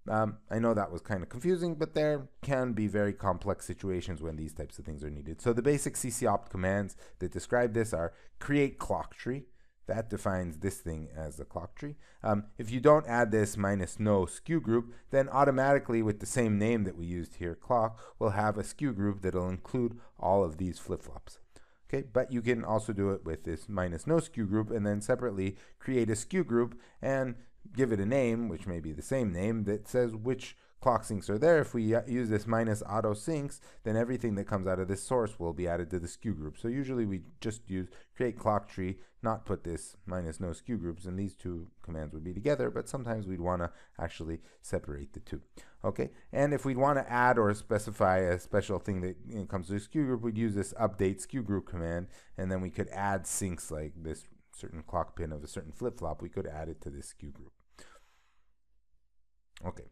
I know that was kind of confusing, but there can be very complex situations when these types of things are needed. So the basic CCOpt commands that describe this are create clock tree. That defines this thing as the clock tree. If you don't add this minus no skew group, then automatically with the same name that we used here, clock, we'll have a skew group that'll include all of these flip-flops. Okay, but you can also do it with this minus no skew group and then separately create a skew group and give it a name, which may be the same name, that says which clock syncs are there. If we use this minus auto syncs, then everything that comes out of this source will be added to the skew group. So usually we just use create clock tree, not put this minus no skew groups, and these two commands would be together, but sometimes we'd want to actually separate the two. Okay, and if we'd want to add or specify a special thing that comes to the skew group, we'd use this update skew group command, and then we could add syncs like this certain clock pin of a certain flip-flop, we could add it to this skew group. Okay.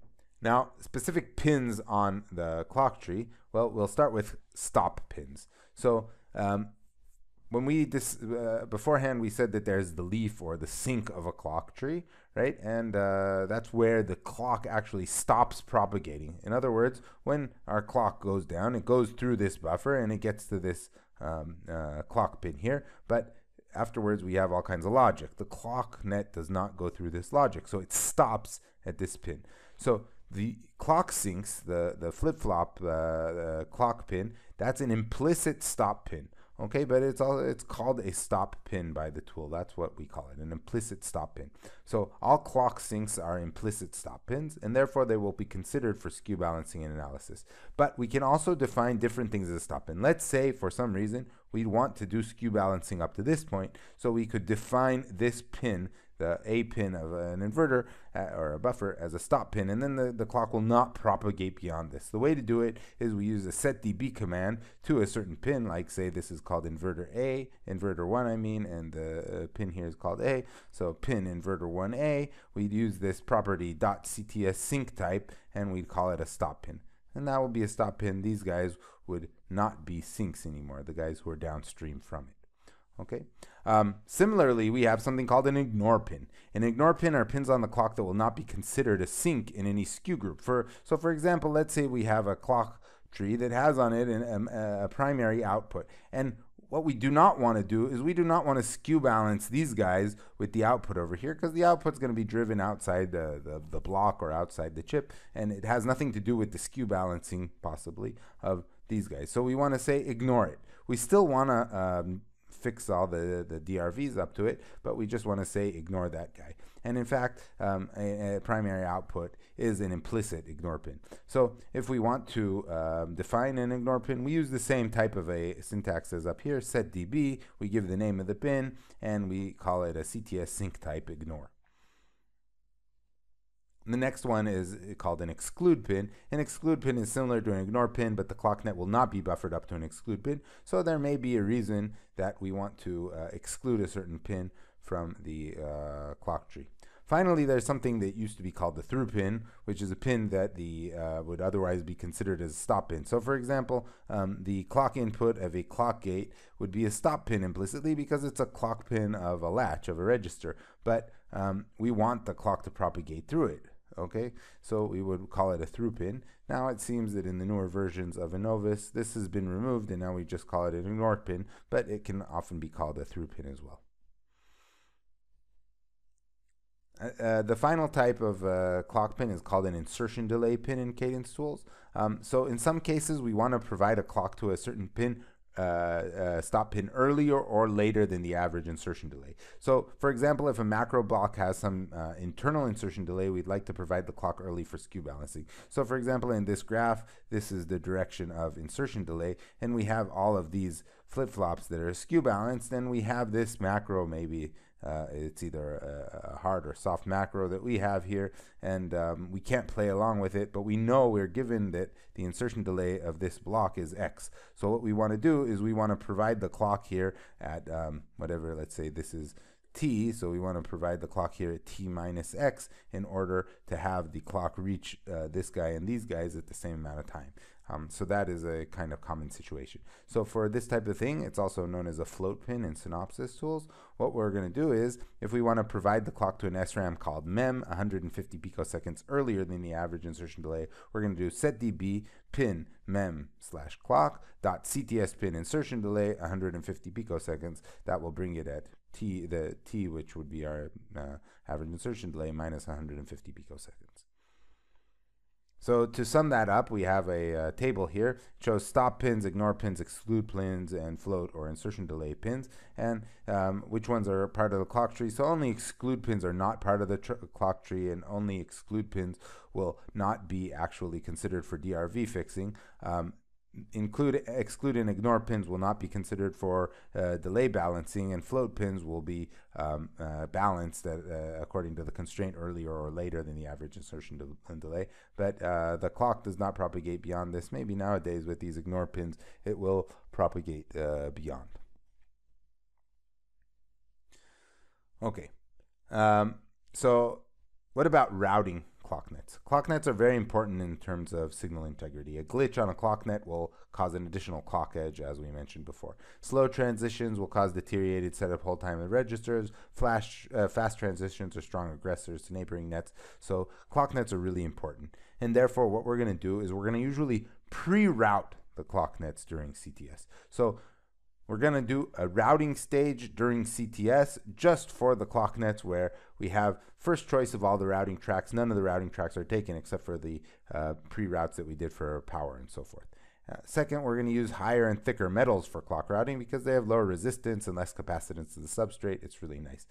Now, specific pins on the clock tree, well, we'll start with stop pins. So when we beforehand, we said that there's the leaf or the sync of a clock tree, right? And that's where the clock actually stops propagating. In other words, when our clock goes down, it goes through this buffer and it gets to this clock pin here, but afterwards we have all kinds of logic. The clock net does not go through this logic, so it stops at this pin. So the clock syncs, the flip-flop clock pin, that's an implicit stop pin. Okay, but it's called a stop pin by the tool. That's what we call it, an implicit stop pin. So all clock syncs are implicit stop pins, and therefore they will be considered for skew balancing and analysis. But we can also define different things as a stop pin. Let's say for some reason we want to do skew balancing up to this point, so we could define this pin, the A pin of an inverter or a buffer, as a stop pin, and then the clock will not propagate beyond this. The way to do it is we use a setDB command to a certain pin, like say this is called inverter A, inverter 1 I mean, and the pin here is called A, so pin inverter 1A, we'd use this property .cts sync type, and we'd call it a stop pin. And that will be a stop pin. These guys would not be syncs anymore, the guys who are downstream from it. Okay. Similarly, we have something called an ignore pin. An ignore pin are pins on the clock that will not be considered a sync in any skew group. So for example, let's say we have a clock tree that has on it a primary output. And what we do not want to do is we do not want to skew balance these guys with the output over here, because the output's going to be driven outside the block or outside the chip, and it has nothing to do with the skew balancing, possibly, of these guys. So we want to say ignore it. We still want to fix all the DRVs up to it, but we just want to say ignore that guy. And in fact, a primary output is an implicit ignore pin. So if we want to define an ignore pin, we use the same type of a syntax as up here, setDB, we give the name of the pin, and we call it a CTS sync type ignore. The next one is called an exclude pin. An exclude pin is similar to an ignore pin, but the clock net will not be buffered up to an exclude pin. So there may be a reason that we want to exclude a certain pin from the clock tree. Finally, there's something that used to be called the through pin, which is a pin that would otherwise be considered as a stop pin. So for example, the clock input of a clock gate would be a stop pin implicitly because it's a clock pin of a latch, of a register, but we want the clock to propagate through it. Okay, so we would call it a through pin. Now it seems that in the newer versions of Innovus, this has been removed and now we just call it an ignore pin, but it can often be called a through pin as well. The final type of clock pin is called an insertion delay pin in Cadence tools. So in some cases, we want to provide a clock to a certain pin stop pin earlier or later than the average insertion delay. So for example, if a macro block has some internal insertion delay, we'd like to provide the clock early for skew balancing. So for example, in this graph, this is the direction of insertion delay, and we have all of these flip-flops that are skew balanced, and we have this macro, maybe it's either a hard or soft macro that we have here, and we can't play along with it, but we know we're given that the insertion delay of this block is X. So what we want to do is we want to provide the clock here at whatever, let's say this is T, so we want to provide the clock here at T minus X in order to have the clock reach this guy and these guys at the same amount of time. So that is a kind of common situation. So for this type of thing, it's also known as a float pin in Synopsys tools. What we're going to do is, if we want to provide the clock to an SRAM called MEM 150 picoseconds earlier than the average insertion delay, we're going to do setDB pin MEM slash clock dot CTS pin insertion delay 150 picoseconds. That will bring it at T, the T which would be our average insertion delay minus 150 picoseconds. So to sum that up, we have a table here. It shows stop pins, ignore pins, exclude pins, and float or insertion delay pins, and which ones are part of the clock tree. So only exclude pins are not part of the clock tree, and only exclude pins will not be actually considered for DRV fixing. Exclude and ignore pins will not be considered for delay balancing, and float pins will be balanced at, according to the constraint earlier or later than the average insertion delay. But the clock does not propagate beyond this. Maybe nowadays with these ignore pins, it will propagate beyond. Okay, so what about routing? Clock nets. Clock nets are very important in terms of signal integrity. A glitch on a clock net will cause an additional clock edge, as we mentioned before. Slow transitions will cause deteriorated setup hold time of registers. Fast transitions are strong aggressors to neighboring nets. So clock nets are really important. And therefore, what we're going to do is we're going to usually pre-route the clock nets during CTS. So we're going to do a routing stage during CTS just for the clock nets where we have first choice of all the routing tracks. None of the routing tracks are taken except for the pre-routes that we did for power and so forth. Second, we're going to use higher and thicker metals for clock routing because they have lower resistance and less capacitance to the substrate. It's really nice.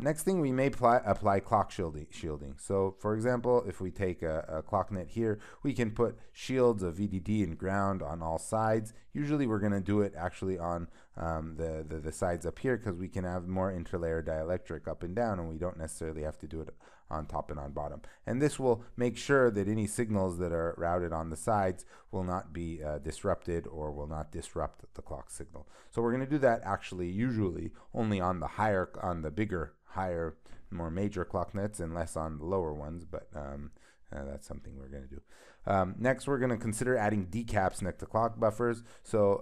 Next thing, we may apply clock shielding. So for example, if we take a clock net here, we can put shields of VDD and ground on all sides. Usually we're going to do it actually on the sides up here because we can have more interlayer dielectric up and down, and we don't necessarily have to do it on top and on bottom. And this will make sure that any signals that are routed on the sides will not be disrupted or will not disrupt the clock signal. So we're going to do that actually usually only on the higher, on the bigger, higher, more major clock nets and less on the lower ones, but that's something we're going to do. Next, we're going to consider adding DCAPs next to clock buffers. So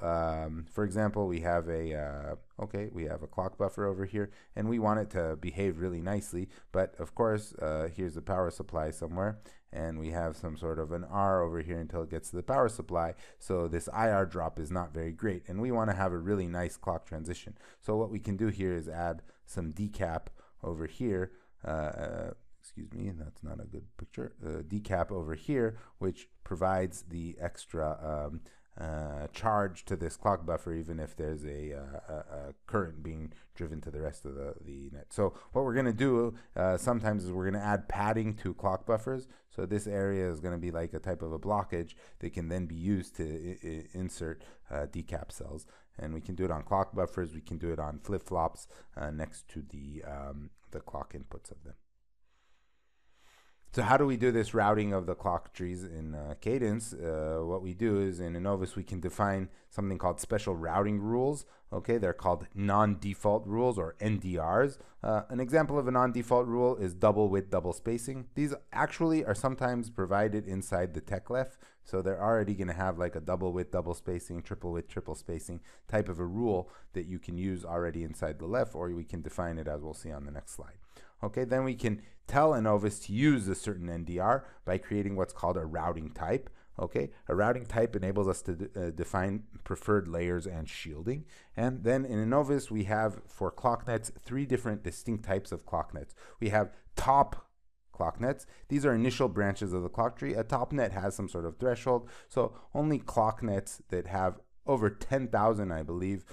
for example, we have a we have a clock buffer over here, and we want it to behave really nicely, but of course here's a power supply somewhere, and we have some sort of an R over here until it gets to the power supply, so this IR drop is not very great, and we want to have a really nice clock transition. So what we can do here is add some DCAP over here, excuse me, that's not a good picture, DCAP over here, which provides the extra charge to this clock buffer even if there's a current being driven to the rest of the net. So what we're going to do sometimes is we're going to add padding to clock buffers. So this area is going to be like a type of a blockage that can then be used to insert DCAP cells. And we can do it on clock buffers, we can do it on flip-flops next to the clock inputs of them. So how do we do this routing of the clock trees in Cadence? What we do is in Innovus, we can define something called special routing rules. Okay, they're called non-default rules, or NDRs. An example of a non-default rule is double width, double spacing. These actually are sometimes provided inside the TechLef. So they're already going to have like a double width, double spacing, triple width, triple spacing type of a rule that you can use already inside the left, or we can define it as we'll see on the next slide. Okay, then we can tell Innovus to use a certain NDR by creating what's called a routing type. Okay, a routing type enables us to define preferred layers and shielding. And then in Innovus, we have for clock nets three different distinct types of clock nets. We have top clock nets. These are initial branches of the clock tree. A top net has some sort of threshold, so only clock nets that have over 10,000, I believe,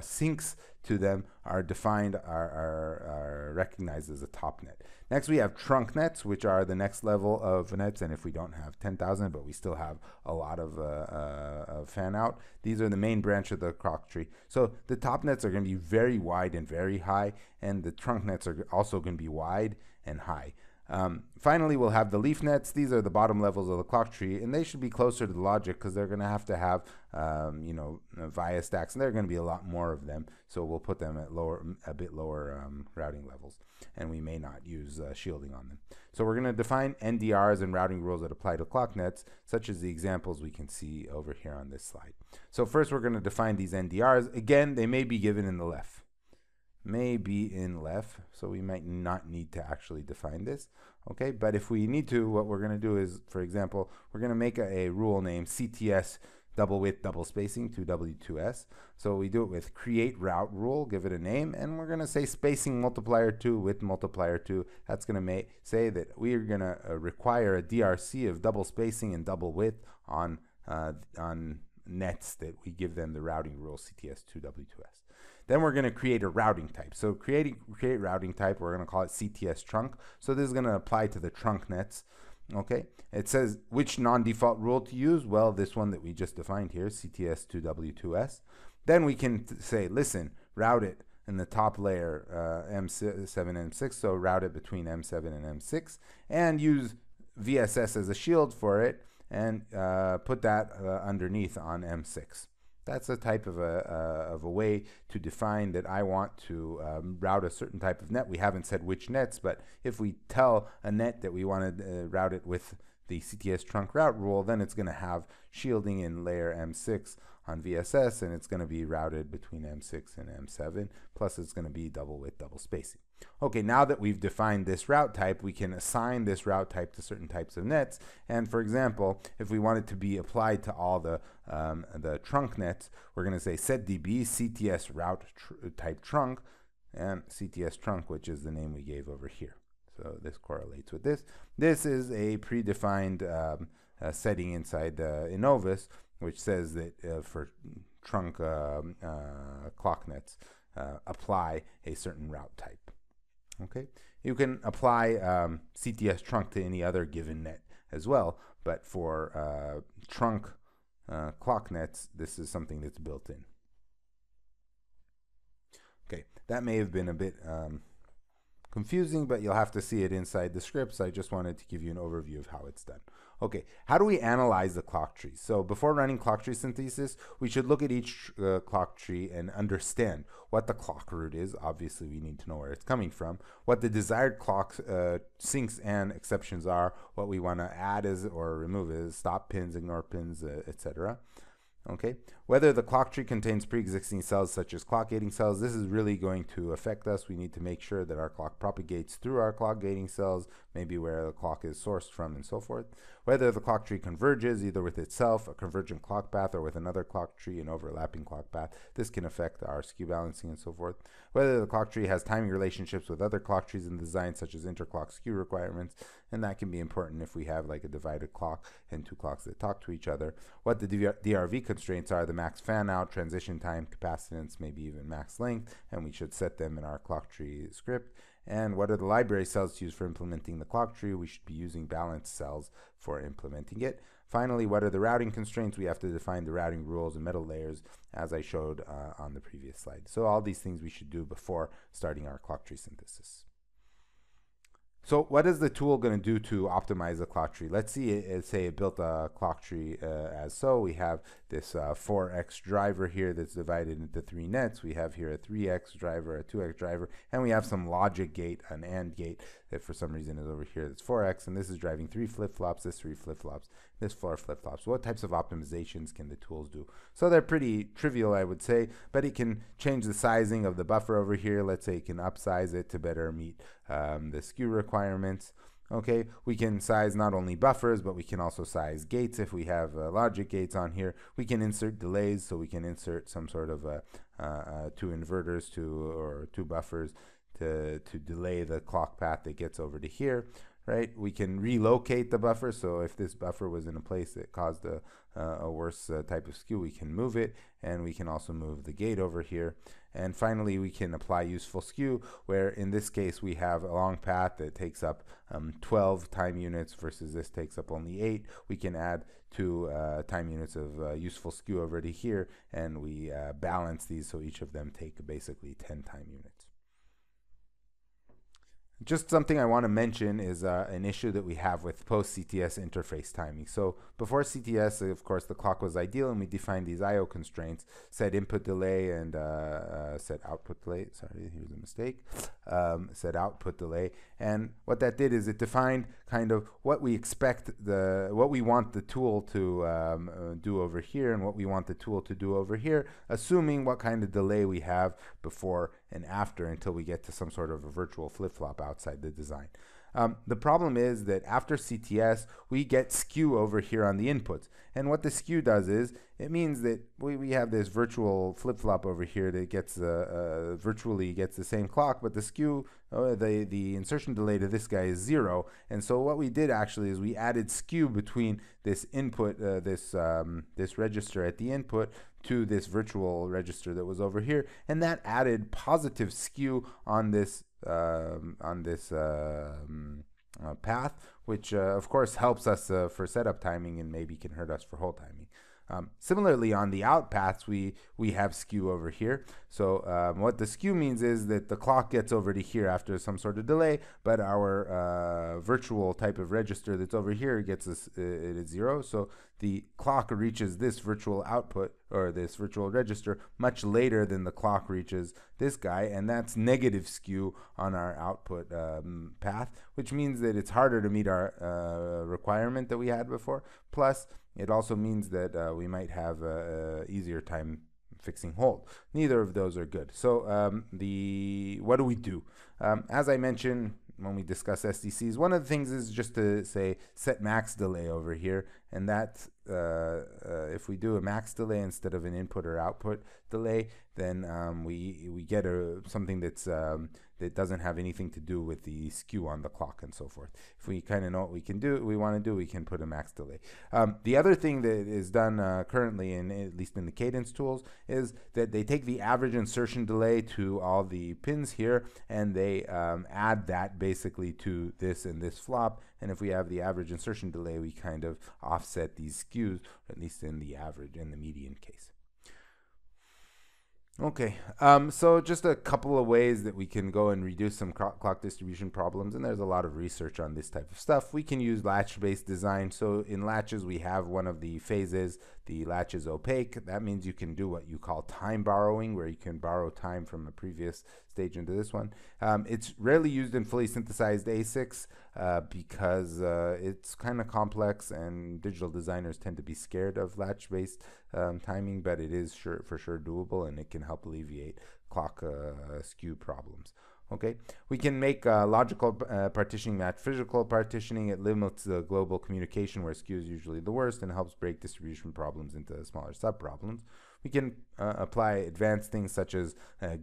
sinks to them are defined, are recognized as a top net. Next, we have trunk nets, which are the next level of nets. And if we don't have 10,000, but we still have a lot of fan out, these are the main branch of the clock tree. So the top nets are going to be very wide and very high, and the trunk nets are also going to be wide and high. Finally, we'll have the leaf nets. These are the bottom levels of the clock tree, and they should be closer to the logic because they're going to have, you know, via stacks, and there are going to be a lot more of them. So we'll put them at lower, a bit lower routing levels, and we may not use shielding on them. So we're going to define NDRs and routing rules that apply to clock nets, such as the examples we can see over here on this slide. So first, we're going to define these NDRs. Again, they may be given in the left. So we might not need to actually define this, okay? But if we need to, what we're going to do is, for example, we're going to make a rule named CTS double width double spacing 2W2S. So we do it with create route rule, give it a name, and we're going to say spacing multiplier 2 width multiplier 2. That's going to say that we are going to require a DRC of double spacing and double width on nets that we give them the routing rule CTS 2W2S. Then we're going to create a routing type. So create routing type, we're going to call it CTS trunk. So this is going to apply to the trunk nets. Okay, it says which non-default rule to use. Well, this one that we just defined here, CTS2W2S. Then we can say, listen, route it in the top layer M7, M6. So route it between M7 and M6 and use VSS as a shield for it and put that underneath on M6. That's a type of a way to define that I want to route a certain type of net. We haven't said which nets, but if we tell a net that we want to route it with the CTS trunk route rule, then it's going to have shielding in layer M6 on VSS, and it's going to be routed between M6 and M7, plus it's going to be double width, double spacing. Okay, now that we've defined this route type, we can assign this route type to certain types of nets. And for example, if we want it to be applied to all the trunk nets, we're going to say setDB CTS route type trunk and CTS trunk, which is the name we gave over here. So this correlates with this. This is a predefined setting inside Innovus, which says that for trunk clock nets, apply a certain route type. Okay, you can apply CTS trunk to any other given net as well, but for trunk clock nets, this is something that's built in. Okay, that may have been a bit confusing, but you'll have to see it inside the scripts. I just wanted to give you an overview of how it's done. Okay, how do we analyze the clock tree? So before running clock tree synthesis, we should look at each clock tree and understand what the clock root is. Obviously, we need to know where it's coming from, what the desired clock sinks and exceptions are, what we want to add is or remove is stop pins, ignore pins, etc. Okay, whether the clock tree contains pre-existing cells such as clock gating cells, this is really going to affect us. We need to make sure that our clock propagates through our clock gating cells, maybe where the clock is sourced from and so forth. Whether the clock tree converges either with itself, a convergent clock path, or with another clock tree, an overlapping clock path, this can affect our skew balancing and so forth. Whether the clock tree has timing relationships with other clock trees in design such as interclock skew requirements, and that can be important if we have like a divided clock and two clocks that talk to each other. What the DRV constraints are, the max fan out, transition time, capacitance, maybe even max length, and we should set them in our clock tree script. And what are the library cells to use for implementing the clock tree? We should be using balanced cells for implementing it. Finally, what are the routing constraints? We have to define the routing rules and metal layers as I showed on the previous slide. So all these things we should do before starting our clock tree synthesis. So what is the tool going to do to optimize the clock tree? Let's see, say it built a clock tree as so. We have this 4X driver here that's divided into three nets. We have here a 3X driver, a 2X driver, and we have some logic gate, an AND gate that for some reason is over here that's 4X, and this is driving three flip-flops, this three flip-flops, this four flip-flops. What types of optimizations can the tools do? So they're pretty trivial, I would say, but it can change the sizing of the buffer over here. Let's say it can upsize it to better meet the SKU requirements. Okay, we can size not only buffers, but we can also size gates. If we have logic gates on here, we can insert delays, so we can insert some sort of two inverters or two buffers to delay the clock path that gets over to here, right? We can relocate the buffer, so if this buffer was in a place that caused a worse type of skew, we can move it, and we can also move the gate over here. And finally, we can apply useful skew, where in this case we have a long path that takes up 12 time units versus this takes up only 8. We can add 2 time units of useful skew over to here, and we balance these so each of them take basically 10 time units. Just something I want to mention is an issue that we have with post-CTS interface timing. So before CTS, of course, the clock was ideal, and we defined these I/O constraints, set input delay and set output delay. Sorry, here's a mistake. Set output delay. And what that did is it defined kind of what we expect, what we want the tool to do over here and what we want the tool to do over here, assuming what kind of delay we have before and after until we get to some sort of a virtual flip-flop outside the design. The problem is that after CTS, we get skew over here on the inputs. And what the skew does is it means that we have this virtual flip-flop over here that gets virtually gets the same clock, but the skew, the insertion delay to this guy is 0. And so what we did actually is we added skew between this input, this register at the input to this virtual register that was over here, and that added positive skew on this path, which of course helps us for setup timing and maybe can hurt us for hold timing. Similarly, on the out paths, we have skew over here. So what the skew means is that the clock gets over to here after some sort of delay, but our virtual type of register that's over here gets us it is 0. So the clock reaches this virtual output or this virtual register much later than the clock reaches this guy, and that's negative skew on our output path, which means that it's harder to meet our requirement that we had before. Plus, it also means that we might have an easier time fixing hold. Neither of those are good. So what do we do? As I mentioned when we discuss SDCs, one of the things is just to say set max delay over here, and that if we do a max delay instead of an input or output delay, then we get something that's that doesn't have anything to do with the skew on the clock and so forth. If we kind of know what we can do, we want to do, we can put a max delay. The other thing that is done currently, at least in the Cadence tools, is that they take the average insertion delay to all the pins here, and they add that basically to this and this flop. And if we have the average insertion delay, we kind of offset these skews, at least in the average and the median case. Okay, so just a couple of ways that we can go and reduce some clock distribution problems, and there's a lot of research on this type of stuff. We can use latch-based design. So in latches, we have one of the phases. The latch is opaque. That means you can do what you call time borrowing, where you can borrow time from a previous stage into this one. It's rarely used in fully synthesized ASICs because it's kind of complex, and digital designers tend to be scared of latch-based timing, but it is for sure doable, and it can help alleviate clock skew problems. Okay, we can make logical partitioning match physical partitioning. It limits the global communication where skew is usually the worst and helps break distribution problems into smaller sub-problems. We can apply advanced things such as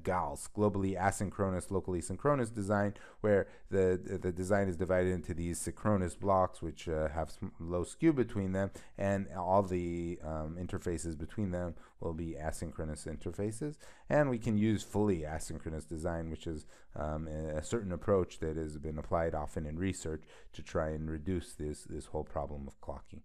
GALS, globally asynchronous, locally synchronous design, where the design is divided into these synchronous blocks, which have low skew between them, and all the interfaces between them will be asynchronous interfaces. And we can use fully asynchronous design, which is a certain approach that has been applied often in research to try and reduce this whole problem of clocking.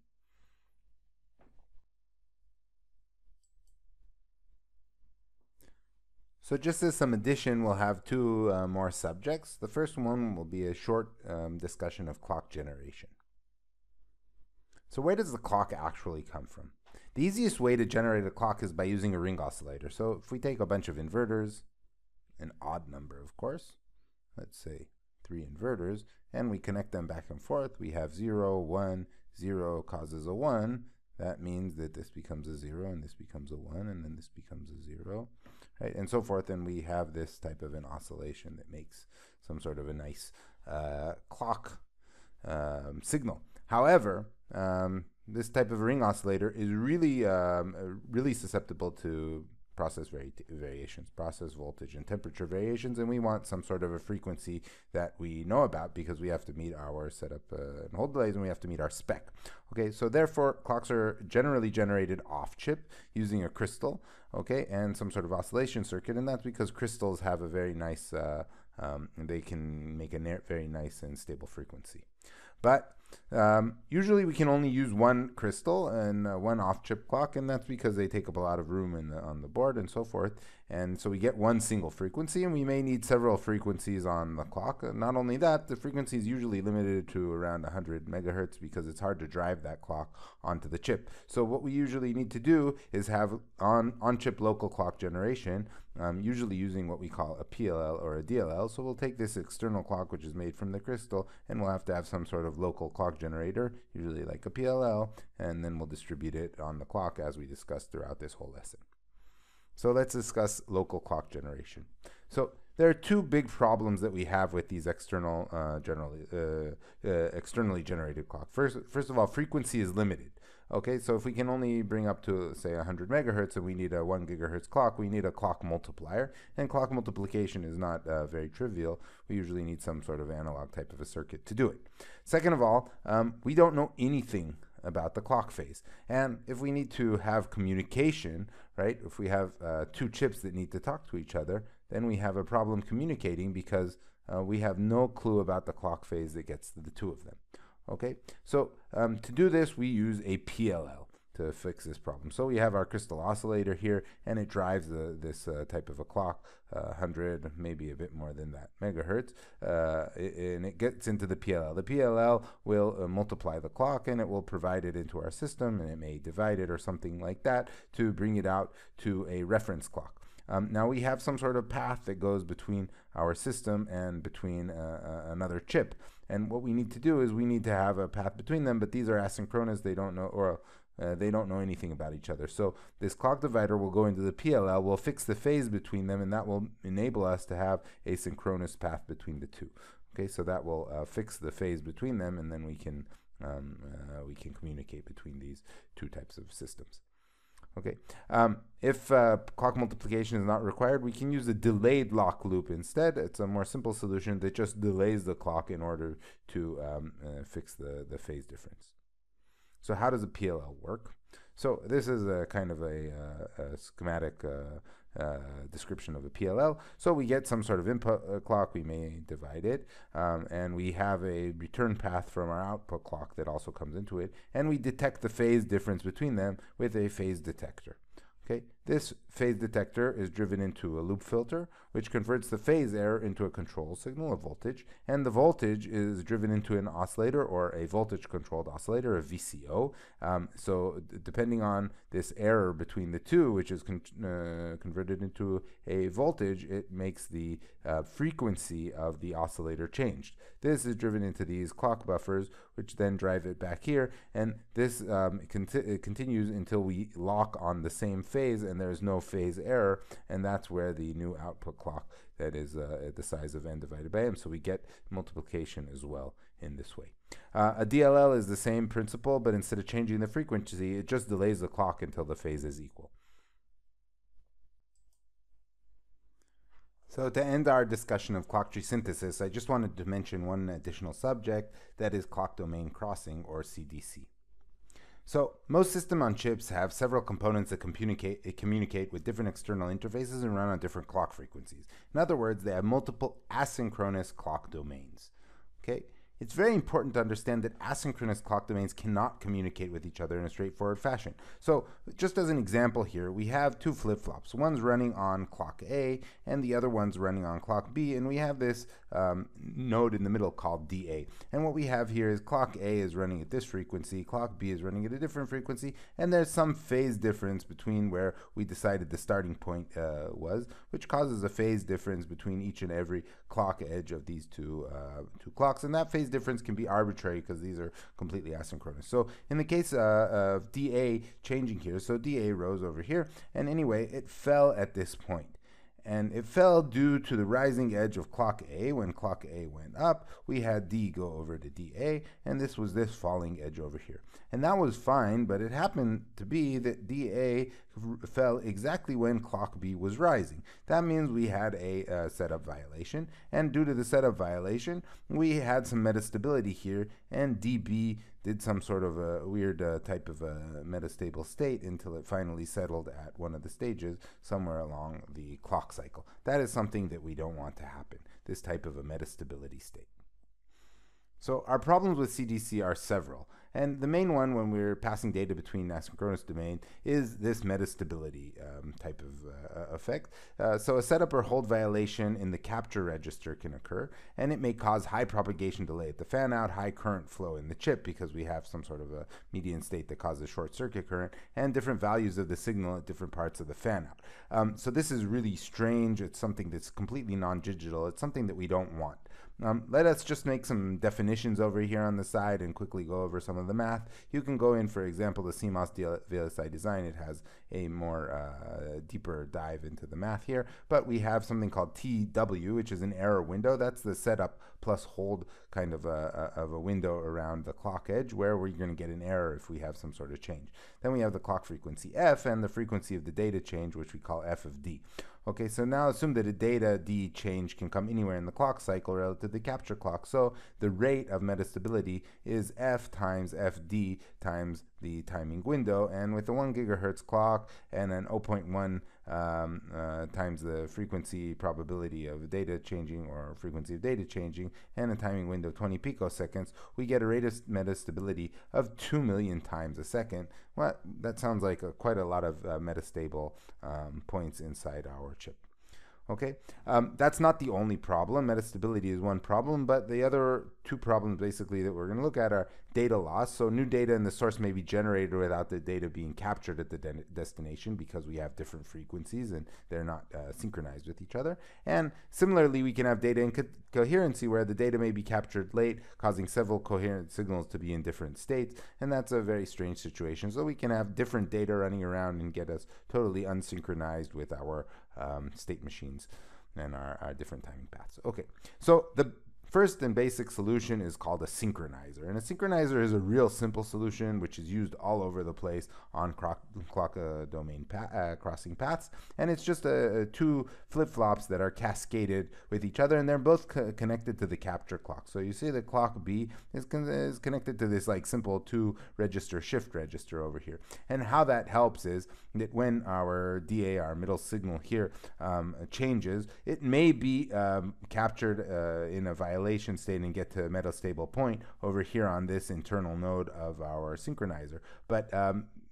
So just as some addition, we'll have two more subjects. The first one will be a short discussion of clock generation. So where does the clock actually come from? The easiest way to generate a clock is by using a ring oscillator. So if we take a bunch of inverters, an odd number of course, let's say 3 inverters, and we connect them back and forth, we have 0, 1, 0 causes a 1. That means that this becomes a 0, and this becomes a 1, and then this becomes a 0, right, and so forth. And we have this type of an oscillation that makes some sort of a nice clock signal. However, this type of ring oscillator is really, really susceptible to process variations, process voltage and temperature variations, and we want some sort of a frequency that we know about because we have to meet our setup and hold delays, and we have to meet our spec. Okay, so therefore clocks are generally generated off chip using a crystal, okay, and some sort of oscillation circuit, and that's because crystals have a very nice, they can make a very nice and stable frequency. But usually we can only use one crystal and one off-chip clock, and that's because they take up a lot of room in the, on the board and so forth. And so we get one single frequency, and we may need several frequencies on the clock. Not only that, the frequency is usually limited to around 100 megahertz because it's hard to drive that clock onto the chip. So what we usually need to do is have on-chip local clock generation, usually using what we call a PLL or a DLL. So we'll take this external clock, which is made from the crystal, and we'll have to have some sort of local clock generator, usually like a PLL, and then we'll distribute it on the clock as we discussed throughout this whole lesson. So let's discuss local clock generation. So there are two big problems that we have with these external, externally generated clock. First of all, frequency is limited. Okay, so if we can only bring up to, say, 100 megahertz and we need a 1 gigahertz clock, we need a clock multiplier, and clock multiplication is not very trivial. We usually need some sort of analog type of a circuit to do it. Second of all, we don't know anything about the clock phase, and if we need to have communication, right, if we have two chips that need to talk to each other, then we have a problem communicating because we have no clue about the clock phase that gets to the two of them. Okay, so to do this, we use a PLL to fix this problem. So we have our crystal oscillator here, and it drives this type of a clock, 100, maybe a bit more than that, megahertz, and it gets into the PLL. The PLL will multiply the clock, and it will provide it into our system, and it may divide it or something like that to bring it out to a reference clock. Now we have some sort of path that goes between our system and between another chip. And what we need to do is we need to have a path between them, but these are asynchronous. They don't know, or they don't know anything about each other. So this clock divider will go into the PLL, will fix the phase between them, and that will enable us to have a synchronous path between the two. Okay, so that will fix the phase between them, and then we can communicate between these two types of systems. Okay, if clock multiplication is not required, we can use a delayed lock loop instead. It's a more simple solution that just delays the clock in order to fix the phase difference. So how does a PLL work? So this is a kind of a schematic description of a PLL. So we get some sort of input clock, we may divide it, and we have a return path from our output clock that also comes into it, and we detect the phase difference between them with a phase detector. Okay, this phase detector is driven into a loop filter, which converts the phase error into a control signal, a voltage, and the voltage is driven into an oscillator or a voltage-controlled oscillator, a VCO. So depending on this error between the two, which is converted into a voltage, it makes the frequency of the oscillator changed. This is driven into these clock buffers, which then drive it back here, and this continues until we lock on the same phase and there's no phase error, and that's where the new output clock that is at the size of n/m, so we get multiplication as well in this way. A DLL is the same principle, but instead of changing the frequency, it just delays the clock until the phase is equal. So to end our discussion of clock tree synthesis, I just wanted to mention one additional subject, that is clock domain crossing, or CDC. So most system on chips have several components that communicate with different external interfaces and run on different clock frequencies. In other words, they have multiple asynchronous clock domains. Okay. It's very important to understand that asynchronous clock domains cannot communicate with each other in a straightforward fashion. So just as an example here, we have two flip-flops. One's running on clock A and the other one's running on clock B, and we have this node in the middle called DA. And what we have here is clock A is running at this frequency, clock B is running at a different frequency, and there's some phase difference between where we decided the starting point was, which causes a phase difference between each and every clock edge of these two clocks. And that phase difference can be arbitrary because these are completely asynchronous. So in the case of DA changing here, so DA rose over here, and anyway, it fell at this point. And it fell due to the rising edge of clock A. When clock A went up, we had D go over to DA, and this was this falling edge over here. And that was fine, but it happened to be that DA fell exactly when clock B was rising. That means we had a setup violation, and due to the setup violation, we had some metastability here, and DB did some sort of a weird type of a metastable state until it finally settled at one of the stages somewhere along the clock cycle. That is something that we don't want to happen, this type of a metastability state. So our problems with CDC are several. And the main one when we're passing data between asynchronous domain is this metastability type of effect. So a setup or hold violation in the capture register can occur, and it may cause high propagation delay at the fan-out, high current flow in the chip because we have some sort of a median state that causes short circuit current, and different values of the signal at different parts of the fan-out. So this is really strange. It's something that's completely non-digital. It's something that we don't want. Let us just make some definitions over here on the side and quickly go over some of the math. You can go in, for example, the CMOS VLSI design. It has a more deeper dive into the math here, but we have something called TW, which is an error window. That's the setup plus hold kind of a window around the clock edge where we're going to get an error if we have some sort of change. Then we have the clock frequency F and the frequency of the data change, which we call F of D. Okay, so now assume that a data D change can come anywhere in the clock cycle relative to the capture clock. So the rate of metastability is F times FD times the timing window. And with a 1 GHz clock and an 0.1 times the frequency probability of data changing or frequency of data changing and a timing window of 20 picoseconds, we get a rate of metastability of 2 million times a second. Well, that sounds like quite a lot of metastable points inside our chip. Okay, that's not the only problem. Metastability is one problem, but the other two problems basically that we're going to look at are data loss. So new data in the source may be generated without the data being captured at the destination because we have different frequencies and they're not synchronized with each other. And similarly, we can have data incoherency where the data may be captured late, causing several coherent signals to be in different states. And that's a very strange situation. So we can have different data running around and get us totally unsynchronized with our state machines and our different timing paths. Okay, so the first and basic solution is called a synchronizer. And a synchronizer is a real simple solution which is used all over the place on clock domain crossing paths. And it's just two flip-flops that are cascaded with each other, and they're both connected to the capture clock. So you see the clock B is connected to this like simple two-register shift register over here. And how that helps is that when our DA, our middle signal here, changes, it may be captured in a violation state and get to a metastable point over here on this internal node of our synchronizer. But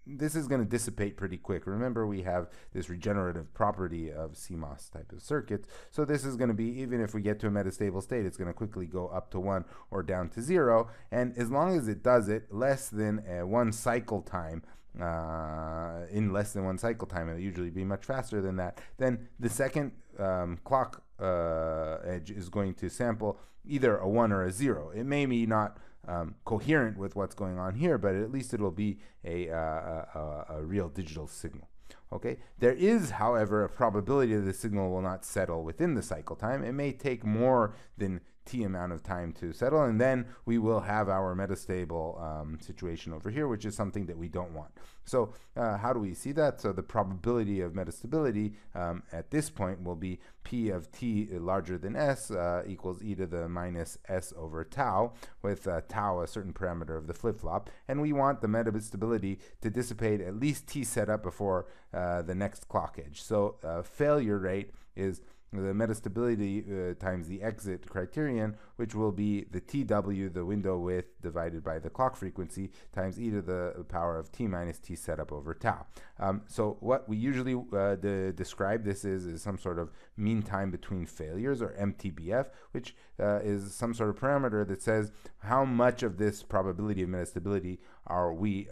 this is going to dissipate pretty quick. Remember, we have this regenerative property of CMOS type of circuits. So this is going to be, even if we get to a metastable state, it's going to quickly go up to 1 or down to 0. And as long as it does it less than one cycle time, in less than one cycle time, and it'll usually be much faster than that, then the second clock edge is going to sample either a 1 or a 0. It may be not coherent with what's going on here, but at least it'll be a real digital signal. Okay. There is, however, a probability that the signal will not settle within the cycle time. It may take more than T amount of time to settle, and then we will have our metastable situation over here, which is something that we don't want. So how do we see that? So the probability of metastability at this point will be P of T larger than S equals e to the minus S over tau, with tau a certain parameter of the flip-flop, and we want the metastability to dissipate at least T setup before the next clock edge. So failure rate is the metastability times the exit criterion, which will be the TW, the window width, divided by the clock frequency, times e to the power of t minus t setup over tau. So what we usually describe this is some sort of mean time between failures, or MTBF, which is some sort of parameter that says how much of this probability of metastability are we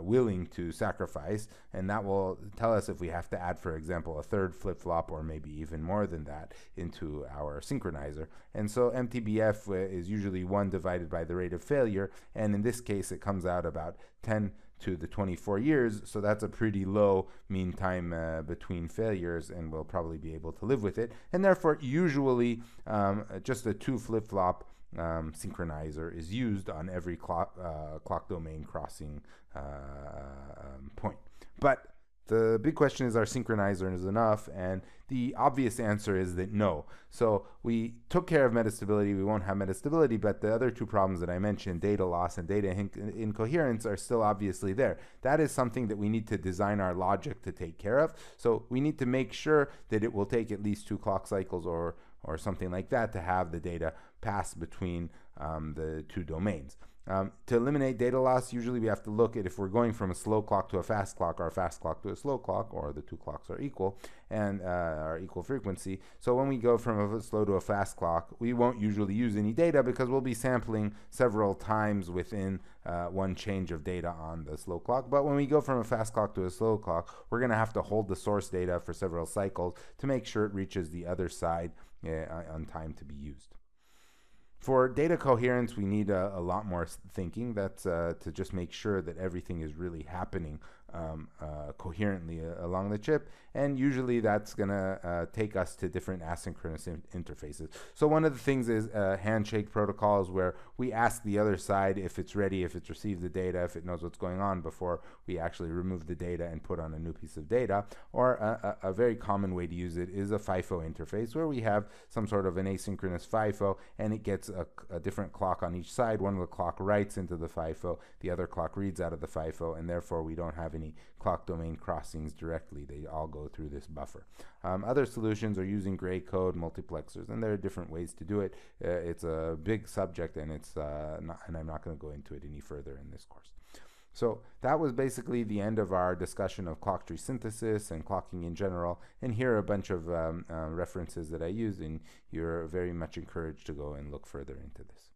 willing to sacrifice, and that will tell us if we have to add, for example, a third flip-flop or maybe even more than that into our synchronizer. And so MTBF is usually 1 divided by the rate of failure, and in this case it comes out about 10 to the 24 years, so that's a pretty low mean time between failures, and we'll probably be able to live with it, and therefore usually just a 2 flip-flop synchronizer is used on every clock domain crossing point. But the big question is, are synchronizers enough? And the obvious answer is that no. So we took care of metastability, we won't have metastability, but the other two problems that I mentioned, data loss and data incoherence, are still obviously there. That is something that we need to design our logic to take care of. So we need to make sure that it will take at least 2 clock cycles or something like that to have the data pass between the 2 domains. To eliminate data loss, usually we have to look at if we're going from a slow clock to a fast clock, or a fast clock to a slow clock, or the 2 clocks are equal and are equal frequency. So when we go from a slow to a fast clock, we won't usually use any data because we'll be sampling several times within one change of data on the slow clock. But when we go from a fast clock to a slow clock, we're going to have to hold the source data for several cycles to make sure it reaches the other side on time to be used. For data coherence, we need a lot more thinking. That's to just make sure that everything is really happening coherently along the chip, and usually that's going to take us to different asynchronous interfaces. So one of the things is handshake protocols, where we ask the other side if it's ready, if it's received the data, if it knows what's going on before we actually remove the data and put on a new piece of data. Or a very common way to use it is a FIFO interface, where we have some sort of an asynchronous FIFO, and it gets a different clock on each side. One of the clock writes into the FIFO, the other clock reads out of the FIFO, and therefore we don't have any clock domain crossings directly. They all go through this buffer. Other solutions are using gray code multiplexers, and there are different ways to do it. It's a big subject, and it's and I'm not going to go into it any further in this course. So that was basically the end of our discussion of clock tree synthesis and clocking in general, and here are a bunch of references that I use, and you're very much encouraged to go and look further into this.